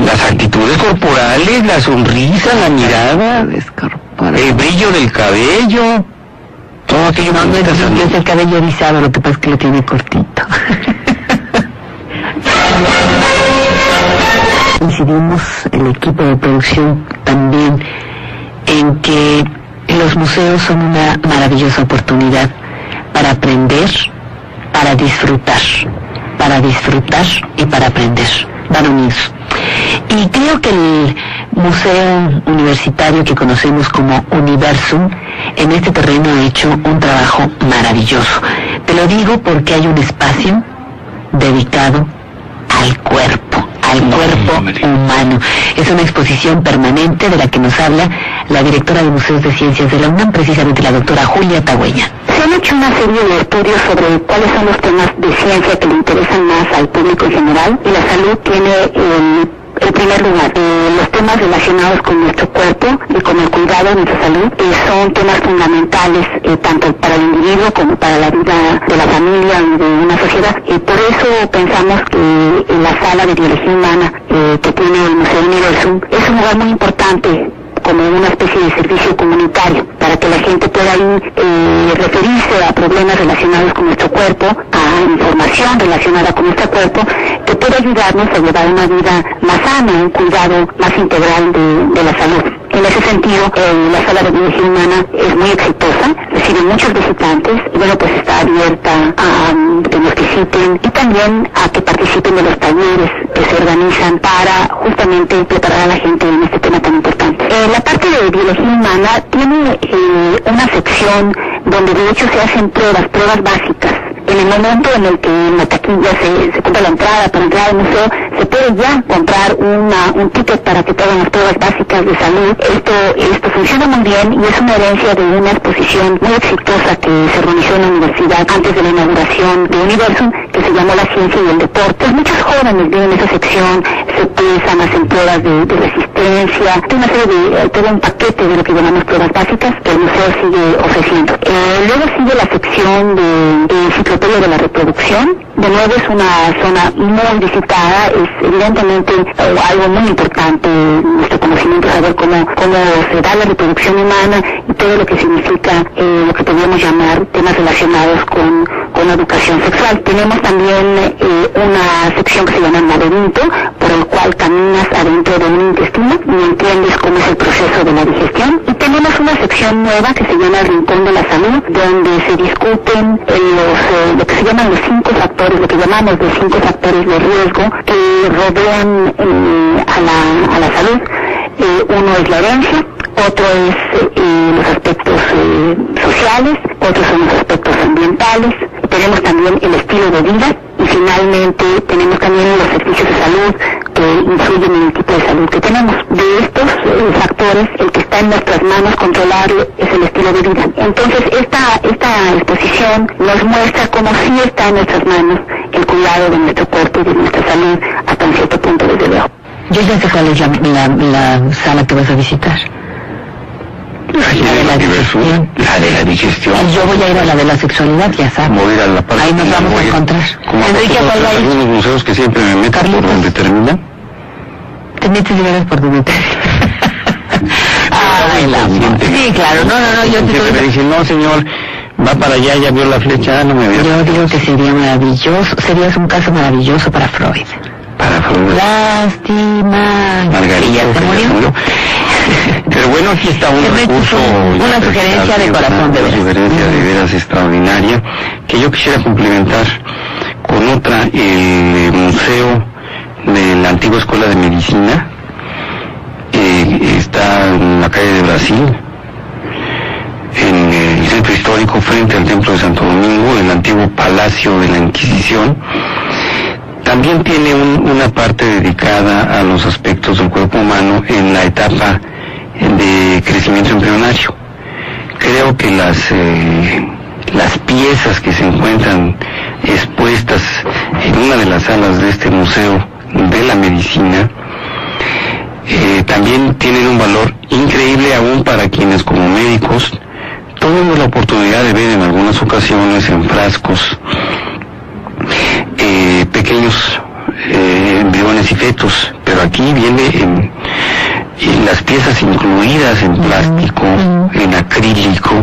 Las actitudes corporales, la sonrisa, la mirada, el brillo del cabello. Todo aquello no, no es, no es el cabello erizado, lo que pasa es que lo tiene cortito. Decidimos el equipo de producción también en que los museos son una maravillosa oportunidad para aprender, para disfrutar, para disfrutar y para aprender, van unidos. Y creo que el museo universitario que conocemos como Universum en este terreno ha hecho un trabajo maravilloso. Te lo digo porque hay un espacio dedicado al cuerpo, al cuerpo humano. Es una exposición permanente de la que nos habla la directora de Museos de Ciencias de la UNAM, precisamente la doctora Julia Tagüeña. Se han hecho una serie de estudios sobre cuáles son los temas de ciencia que le interesan más al público en general, y la salud tiene el... En primer lugar, eh, los temas relacionados con nuestro cuerpo y con el cuidado de nuestra salud eh, son temas fundamentales eh, tanto para el individuo como para la vida de la familia y de una sociedad. Eh, por eso pensamos que eh, en la sala de biología humana eh, que tiene el Museo Universum es un lugar muy importante, como una especie de servicio comunitario, para que la gente pueda ir, eh, referirse a problemas relacionados con nuestro cuerpo, a información relacionada con nuestro cuerpo, que pueda ayudarnos a llevar una vida más sana, un cuidado más integral de, de la salud. En ese sentido, eh, la sala de biología humana es muy exitosa, recibe muchos visitantes, y bueno, pues está abierta a um, que nos visiten y también a que participen de los talleres que se organizan para justamente preparar a la gente en este tema tan importante. Eh, la parte de biología humana tiene eh, una sección donde de hecho se hacen pruebas, pruebas básicas. En el momento en el que en la taquilla se, se compra la entrada para entrar al museo, se puede ya comprar una, un ticket para que te hagan las pruebas básicas de salud. Esto, esto funciona muy bien y es una herencia de una exposición muy exitosa que se organizó en la universidad antes de la inauguración de Universum, que se llamó La Ciencia y el Deporte. Muchos jóvenes viven esa sección, se pesan, hacen pruebas de, de resistencia, tiene una serie de, todo un paquete de lo que llamamos pruebas básicas que el museo sigue ofreciendo. Eh, luego sigue la sección de, de enciclopedia desarrollo de la reproducción. De nuevo es una zona muy visitada, es evidentemente algo muy importante nuestro conocimiento, saber cómo, cómo se da la reproducción humana y todo lo que significa eh, lo que podríamos llamar temas relacionados con, con la educación sexual. Tenemos también eh, una sección que se llama laberinto, por el cual caminas adentro de un intestino y entiendes cómo es el proceso de la digestión. Y tenemos una sección nueva que se llama el rincón de la salud, donde se discuten los, eh, lo que se llaman los cinco factores, lo que llamamos los cinco factores de riesgo que rodean eh, a, la, a la salud. Eh, uno es la herencia, otro es eh, los aspectos eh, sociales, otros son los aspectos ambientales, tenemos también el estilo de vida y finalmente tenemos también los servicios de salud que influyen en el tipo de salud que tenemos. De estos eh, factores, el que está en nuestras manos controlarlo es el estilo de vida. Entonces esta, esta exposición nos muestra cómo sí está en nuestras manos el cuidado de nuestro cuerpo y de nuestra salud hasta un cierto punto, desde luego. Yo ya sé cuál es la, la, la sala que vas a visitar. La de la digestión. La de la digestión. Y yo voy a ir a la de la sexualidad, ya sabes. Voy a ir a la parte. Ahí nos vamos a encontrar. Como a algunos museos que siempre me meto por donde termina. Te metes y verás por donde termina. Ay, la muerte. Sí, claro. No, no, no. Yo te me dicen, no, señor, va para allá, ya vio la flecha, no me veo. Yo digo que sería maravilloso. Serías un caso maravilloso para Freud. Para Freud. Lástima. Margarita se murió. Pero bueno, aquí está un recurso, una sugerencia de corazón, de veras. Una sugerencia de veras extraordinaria que yo quisiera complementar con otra. El museo de la antigua escuela de medicina eh, está en la calle de Brasil, en el centro histórico, frente al templo de Santo Domingo, el antiguo palacio de la Inquisición. También tiene un, una parte dedicada a los aspectos del cuerpo humano en la etapa de crecimiento embrionario. Creo que las, eh, las piezas que se encuentran expuestas en una de las salas de este Museo de la Medicina eh, también tienen un valor increíble, aún para quienes como médicos tuvimos la oportunidad de ver en algunas ocasiones en frascos Eh, pequeños eh, embriones y fetos, pero aquí viene en, en las piezas incluidas en plástico, en acrílico,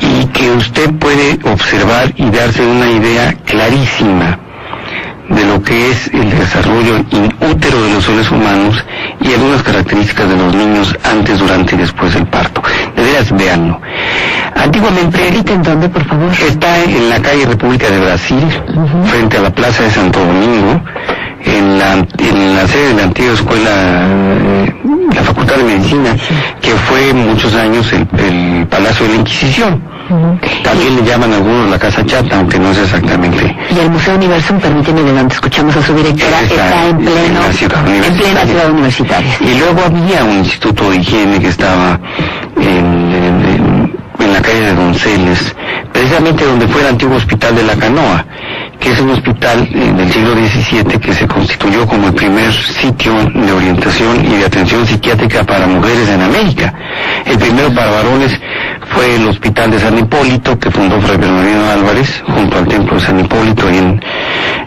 y que usted puede observar y darse una idea clarísima de lo que es el desarrollo in útero de los seres humanos y algunas características de los niños antes, durante y después del parto. De veras, véanlo. Antiguamente, ¿en dónde, por favor? Está en la calle República de Brasil, uh-huh. frente a la Plaza de Santo Domingo, en la, en la sede de la antigua escuela, eh, la Facultad de Medicina, sí. que fue muchos años el, el Palacio de la Inquisición. Uh-huh. También le llaman algunos la Casa Chata, aunque no es exactamente. Y el Museo Universum, permíteme, delante escuchamos a su directora, está, está en pleno, en plena ciudad universitaria. Y luego había un instituto de higiene que estaba en, en, en, en la calle de González, precisamente donde fue el antiguo hospital de la Canoa, que es un hospital eh, del siglo diecisiete que se constituyó como el primer sitio de orientación y de atención psiquiátrica para mujeres en América. El primero para varones fue el hospital de San Hipólito, que fundó Fray Bernardino Álvarez, junto al templo de San Hipólito, y en,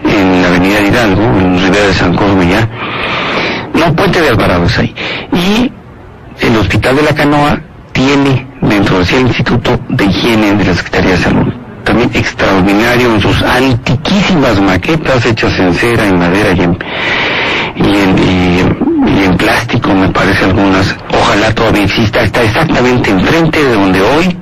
en la avenida de Hidalgo, en Rivera de San Cosme ya. No, Puente de Alvarado es ahí. Y el hospital de la Canoa tiene dentro de sí el Instituto de Higiene de la Secretaría de Salud. También extraordinario en sus antiquísimas maquetas hechas en cera, en madera y en, y en, y en, y en plástico, me parece algunas. Ojalá todavía exista. Está exactamente enfrente de donde hoy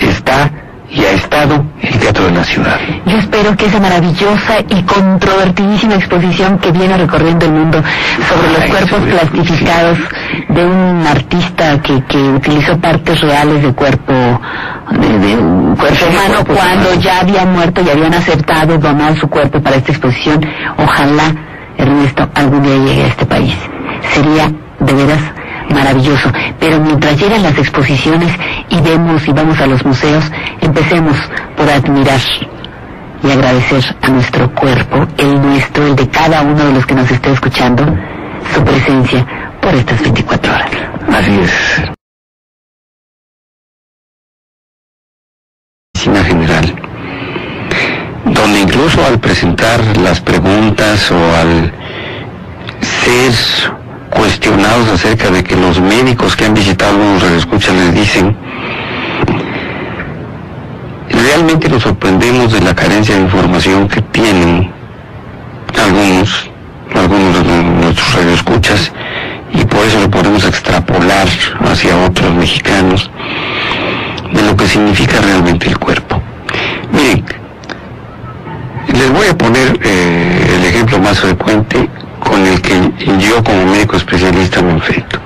está y ha estado el Teatro de la Ciudad. Yo espero que esa maravillosa y controvertidísima exposición que viene recorriendo el mundo sobre los Ay, cuerpos sobre... plastificados sí. de un artista que, que utilizó partes reales de cuerpo, de, de un cuerpo sí, humano cuerpo cuando humano. Ya había muerto y habían aceptado donar su cuerpo para esta exposición. Ojalá, Ernesto, algún día llegue a este país. Sería de veras maravilloso, pero mientras llegan las exposiciones y vemos y vamos a los museos, empecemos por admirar y agradecer a nuestro cuerpo, el nuestro, el de cada uno de los que nos esté escuchando, su presencia por estas veinticuatro horas. Así es. Medicina general donde incluso al presentar las preguntas o al ser cuestionados acerca de que los médicos que han visitado algunos radioescuchas les dicen, realmente nos sorprendemos de la carencia de información que tienen algunos, algunos de nuestros radioescuchas, y por eso lo podemos extrapolar hacia otros mexicanos, de lo que significa realmente el cuerpo. Miren, les voy a poner eh, el ejemplo más frecuente con el que yo como médico especialista me enfrento.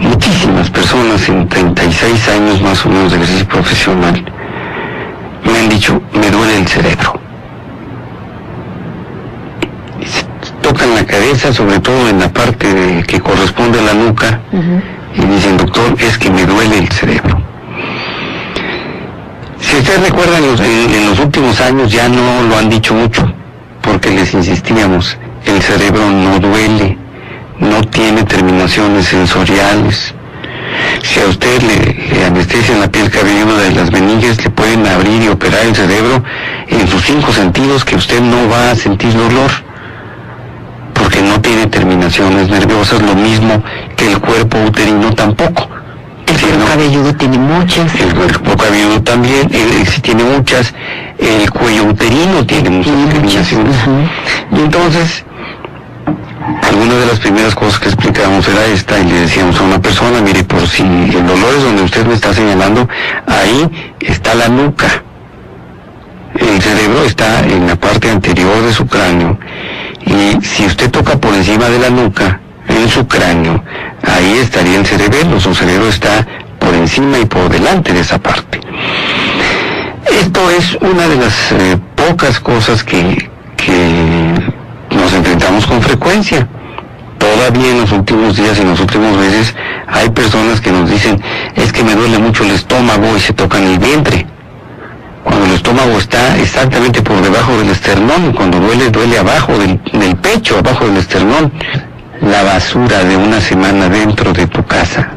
Muchísimas personas en treinta y seis años más o menos de ejercicio profesional me han dicho, me duele el cerebro. Y se tocan la cabeza, sobre todo en la parte de, que corresponde a la nuca, uh-huh. y dicen, doctor, es que me duele el cerebro. Si ustedes recuerdan, los, en, en los últimos años ya no lo han dicho mucho, porque les insistíamos, el cerebro no duele, no tiene terminaciones sensoriales. Si a usted le, le anestesian la piel cabelluda de las mejillas, le pueden abrir y operar el cerebro en sus cinco sentidos, que usted no va a sentir dolor, porque no tiene terminaciones nerviosas, lo mismo que el cuerpo uterino tampoco. El cuerpo cabelludo tiene muchas. El cuerpo cabelludo también, el, si tiene muchas, el cuello uterino tiene muchas terminaciones. Uh-huh. Y entonces, alguna de las primeras cosas que explicábamos era esta, y le decíamos a una persona, mire, por si el dolor es donde usted me está señalando, ahí está la nuca. El cerebro está en la parte anterior de su cráneo, y si usted toca por encima de la nuca, en su cráneo, ahí estaría el cerebelo. Su cerebro está por encima y por delante de esa parte. Esto es una de las eh, pocas cosas que, que nos enfrentamos con frecuencia. Todavía en los últimos días y en los últimos meses hay personas que nos dicen, es que me duele mucho el estómago, y se tocan el vientre, cuando el estómago está exactamente por debajo del esternón. Cuando duele, duele abajo del, del pecho, abajo del esternón. La basura de una semana dentro de tu casa.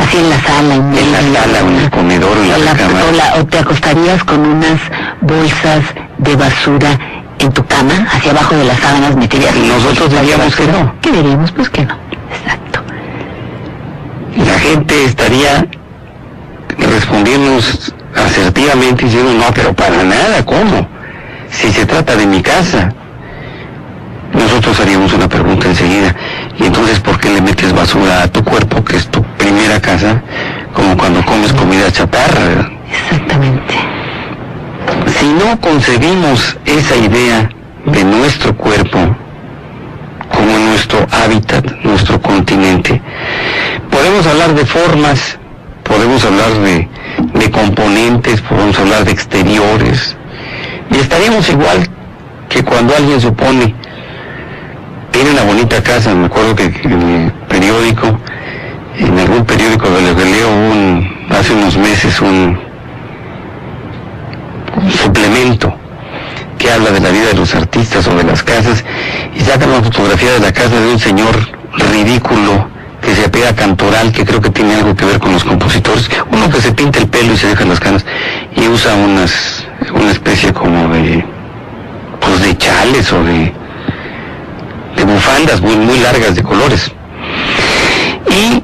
Así en la sala. En, en la, la sala, en el comedor, en la, la cama. O, la, o te acostarías con unas bolsas de basura en tu cama, hacia abajo de las sábanas metidas. Nosotros diríamos que no. ¿Qué diríamos? Pues que no. Exacto. La gente estaría respondiéndonos asertivamente diciendo, no, pero para nada, ¿cómo? Si se trata de mi casa. Nosotros haríamos una pregunta enseguida, y entonces, ¿por qué le metes basura a tu cuerpo, que es tu primera casa, como cuando comes comida chatarra, ¿verdad? Exactamente. Si no concebimos esa idea de nuestro cuerpo como nuestro hábitat, nuestro continente, podemos hablar de formas, podemos hablar de, de componentes, podemos hablar de exteriores, y estaríamos igual que cuando alguien supone, tiene una bonita casa. Me acuerdo que en el periódico, en algún periódico de los que leo, un, hace unos meses un, un suplemento que habla de la vida de los artistas o de las casas, y sacan una fotografía de la casa de un señor ridículo que se apela a Cantoral, que creo que tiene algo que ver con los compositores, uno que se pinta el pelo y se deja las canas y usa unas, una especie como de, pues de chales o de de bufandas muy, muy largas de colores, y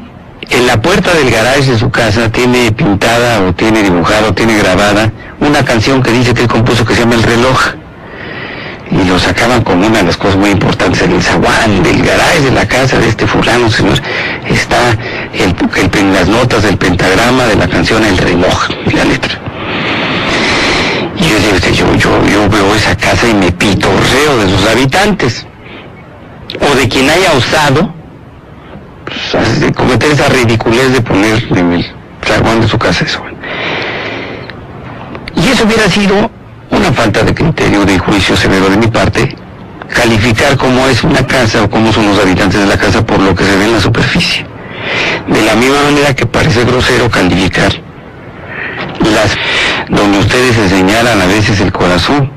en la puerta del garage de su casa tiene pintada o tiene dibujado, tiene grabada una canción que dice que él compuso, que se llama El reloj, y lo sacaban como una de las cosas muy importantes. En el zaguán del garage de la casa de este fulano, señor, está el, el, las notas del pentagrama de la canción El reloj y la letra. Y yo, yo, yo, yo veo esa casa y me pitorreo de sus habitantes, o de quien haya osado pues, cometer esa ridiculez de poner en el zaguán de su casa eso. Y eso hubiera sido una falta de criterio, de juicio severo de mi parte, calificar cómo es una casa o cómo son los habitantes de la casa por lo que se ve en la superficie. De la misma manera que parece grosero calificar las donde ustedes se señalan a veces el corazón,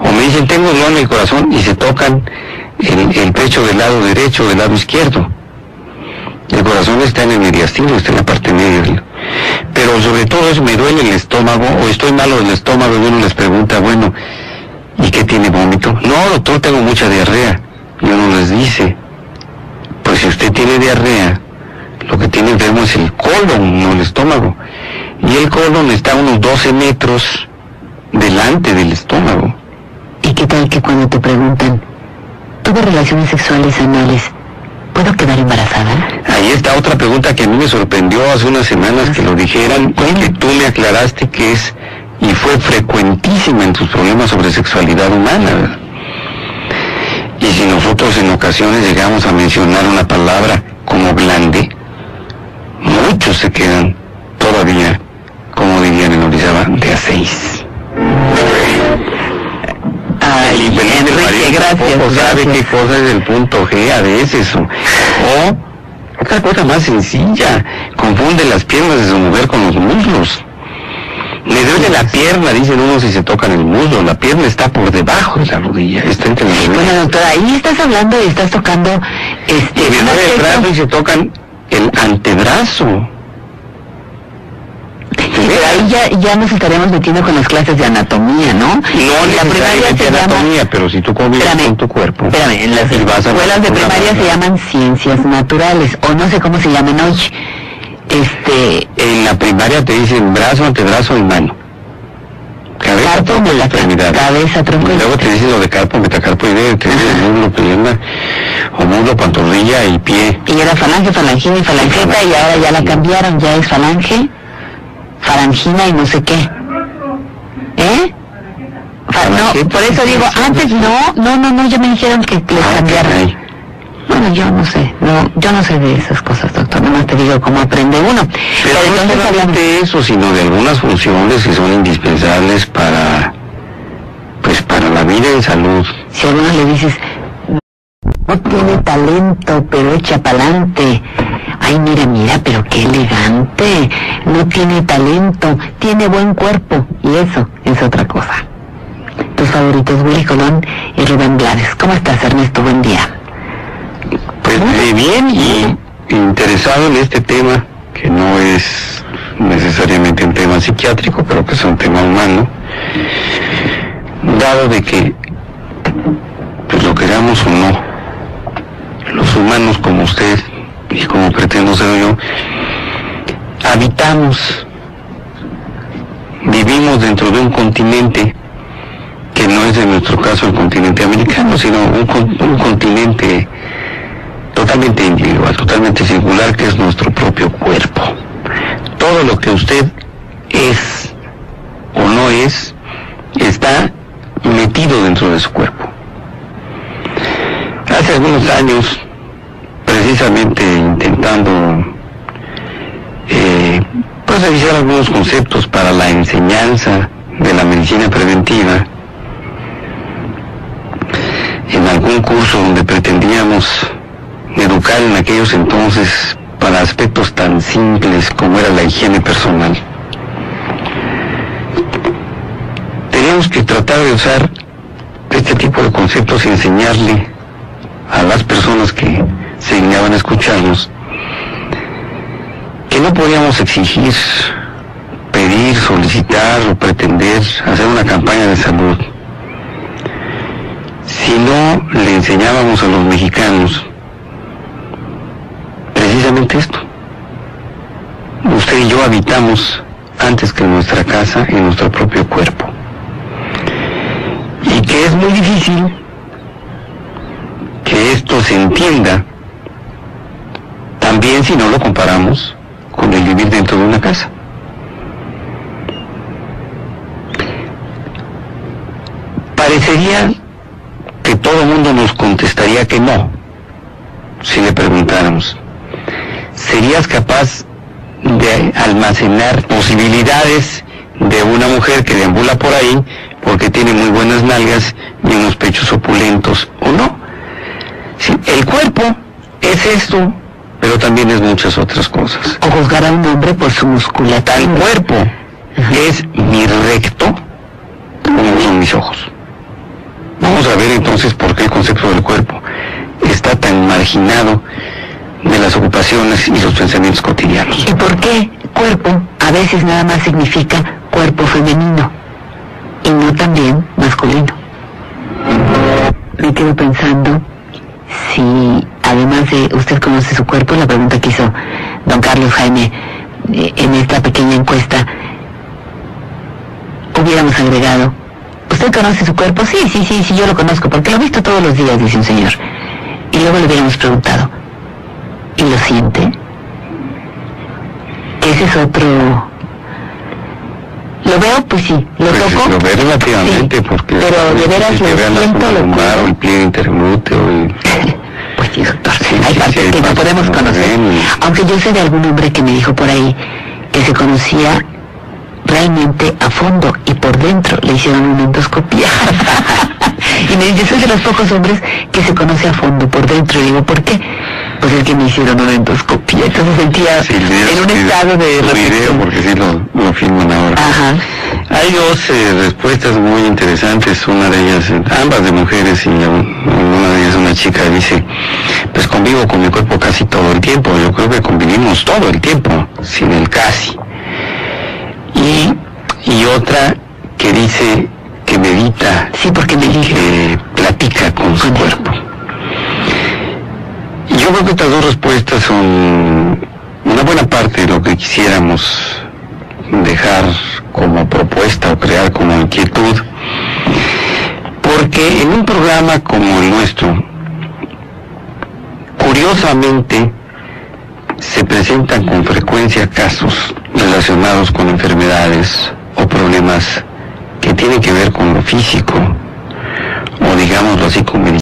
o me dicen tengo dolor en el corazón y se tocan El, el pecho del lado derecho, del lado izquierdo. El corazón está en el mediastino, está en la parte media. Pero pero sobre todo es me duele el estómago o estoy malo del estómago, y uno les pregunta, bueno, ¿y qué tiene, vómito? No, doctor, tengo mucha diarrea. Y uno les dice, pues si usted tiene diarrea, lo que tiene enfermo es el colon, no el estómago. Y el colon está a unos doce metros delante del estómago. ¿Y qué tal que cuando te preguntan, tuve relaciones sexuales anales, ¿puedo quedar embarazada? Ahí está otra pregunta que a mí me sorprendió hace unas semanas que lo dijeran, y que tú me aclaraste que es, y fue frecuentísima en tus problemas sobre sexualidad humana. Y si nosotros en ocasiones llegamos a mencionar una palabra como glande, muchos se quedan todavía, como dirían en Orizaba, de a seis. Ay, el infeliz de María tampoco sabe qué cosa es el punto G a veces, o, o otra cosa más sencilla, confunde las piernas de su mujer con los muslos. Le duele la pierna, dicen unos, si se tocan el muslo. La pierna está por debajo de la rodilla, está entre las rodillas. Bueno, doctora, ahí estás hablando y estás tocando este... Y me duele el brazo y se tocan el antebrazo. Pero ahí ya, ya nos estaremos metiendo con las clases de anatomía, ¿no? No necesariamente de anatomía, llama... pero si tú comes con tu cuerpo... Espérame, en las escuelas de primaria se llaman ciencias naturales, o no sé cómo se llaman hoy. Este... En la primaria te dicen brazo, antebrazo y mano. Cabeza, carpo, tronco, la extremidad. Cabeza, tronco, y luego te dicen lo de carpo, metacarpo y dedo, te dicen muslo, pierna, homúnculo, pantorrilla y pie. Y era falange, falangina y falangeta, y, falange, y ahora ya la cambiaron, ya es falange... Farangina y no sé qué. ¿Eh? Fa no, por eso digo, antes no, no, no, no, ya me dijeron que les cambiaron. Bueno, yo no sé, no, yo no sé de esas cosas, doctor, nomás te digo cómo aprende uno. Pero, Pero no solamente hablamos... eso, sino de algunas funciones que son indispensables para, pues, para la vida en salud. Si a uno le dices, no tiene talento, pero echa pa'lante. Ay, mira, mira, pero qué elegante. No tiene talento, tiene buen cuerpo. Y eso es otra cosa. Tus favoritos, Willy Colón y Rubén Blades. ¿Cómo estás, Ernesto? Buen día. Pues muy bien y interesado en este tema, que no es necesariamente un tema psiquiátrico, pero que es un tema humano, dado de que, pues lo queramos o no, los humanos como usted y como pretendo ser yo, habitamos, vivimos dentro de un continente que no es en nuestro caso el continente americano, sino un, un continente totalmente individual, totalmente singular, que es nuestro propio cuerpo. Todo lo que usted es o no es, está metido dentro de su cuerpo. Hace algunos años, precisamente intentando eh, pues revisar algunos conceptos para la enseñanza de la medicina preventiva, en algún curso donde pretendíamos educar en aquellos entonces para aspectos tan simples como era la higiene personal, teníamos que tratar de usar este tipo de conceptos y enseñarle a las personas que se dignaban a escucharnos, que no podíamos exigir, pedir, solicitar o pretender hacer una campaña de salud, si no le enseñábamos a los mexicanos precisamente esto. Usted y yo habitamos antes que en nuestra casa, en nuestro propio cuerpo, y que es muy difícil que esto se entienda también si no lo comparamos con el vivir dentro de una casa. Parecería que todo el mundo nos contestaría que no, si le preguntáramos, ¿serías capaz de almacenar posibilidades de una mujer que deambula por ahí porque tiene muy buenas nalgas y unos pechos opulentos o no? Sí, el cuerpo es esto, pero también es muchas otras cosas. O juzgar a un hombre por su musculatura. El cuerpo es mi recto, como son mis ojos. Vamos a ver entonces por qué el concepto del cuerpo está tan marginado de las ocupaciones y los pensamientos cotidianos. ¿Y por qué cuerpo a veces nada más significa cuerpo femenino y no también masculino. Me quedo pensando si, además de usted conoce su cuerpo, la pregunta que hizo don Carlos Jaime en esta pequeña encuesta, hubiéramos agregado, ¿usted conoce su cuerpo? Sí, sí, sí, sí, yo lo conozco, porque lo he visto todos los días, dice un señor. Y luego le hubiéramos preguntado, ¿y lo siente? Ese es otro... ¿Lo veo? Pues sí. ¿Lo pues toco? Si lo veo relativamente, sí, porque... Pero de veras si lo siento, lo puedo. El pliegue interglúteo y... Pues sí, doctor, sí, hay sí, partes sí, hay que parte no podemos no conocer. Bien. Aunque yo sé de algún hombre que me dijo por ahí que se conocía realmente a fondo y por dentro le hicieron una endoscopía. Y me dice, soy de los pocos hombres que se conoce a fondo por dentro. Y digo, ¿por qué? Pues es que me hicieron una endoscopía. Entonces sentía sí, video, en un video, estado de... Un video, porque sí lo, lo filman ahora. Ajá. Hay dos eh, respuestas muy interesantes. Una de ellas, ambas de mujeres, y una de ellas una chica dice, pues convivo con mi cuerpo casi todo el tiempo. Yo creo que convivimos todo el tiempo, sin el casi. Y, y otra que dice... que medita, sí, porque me dije, que platica con su cuerpo. Y yo creo que estas dos respuestas son una buena parte de lo que quisiéramos dejar como propuesta o crear como inquietud, porque en un programa como el nuestro, curiosamente, se presentan con frecuencia casos relacionados con enfermedades o problemas que tiene que ver con lo físico, o digámoslo así, con el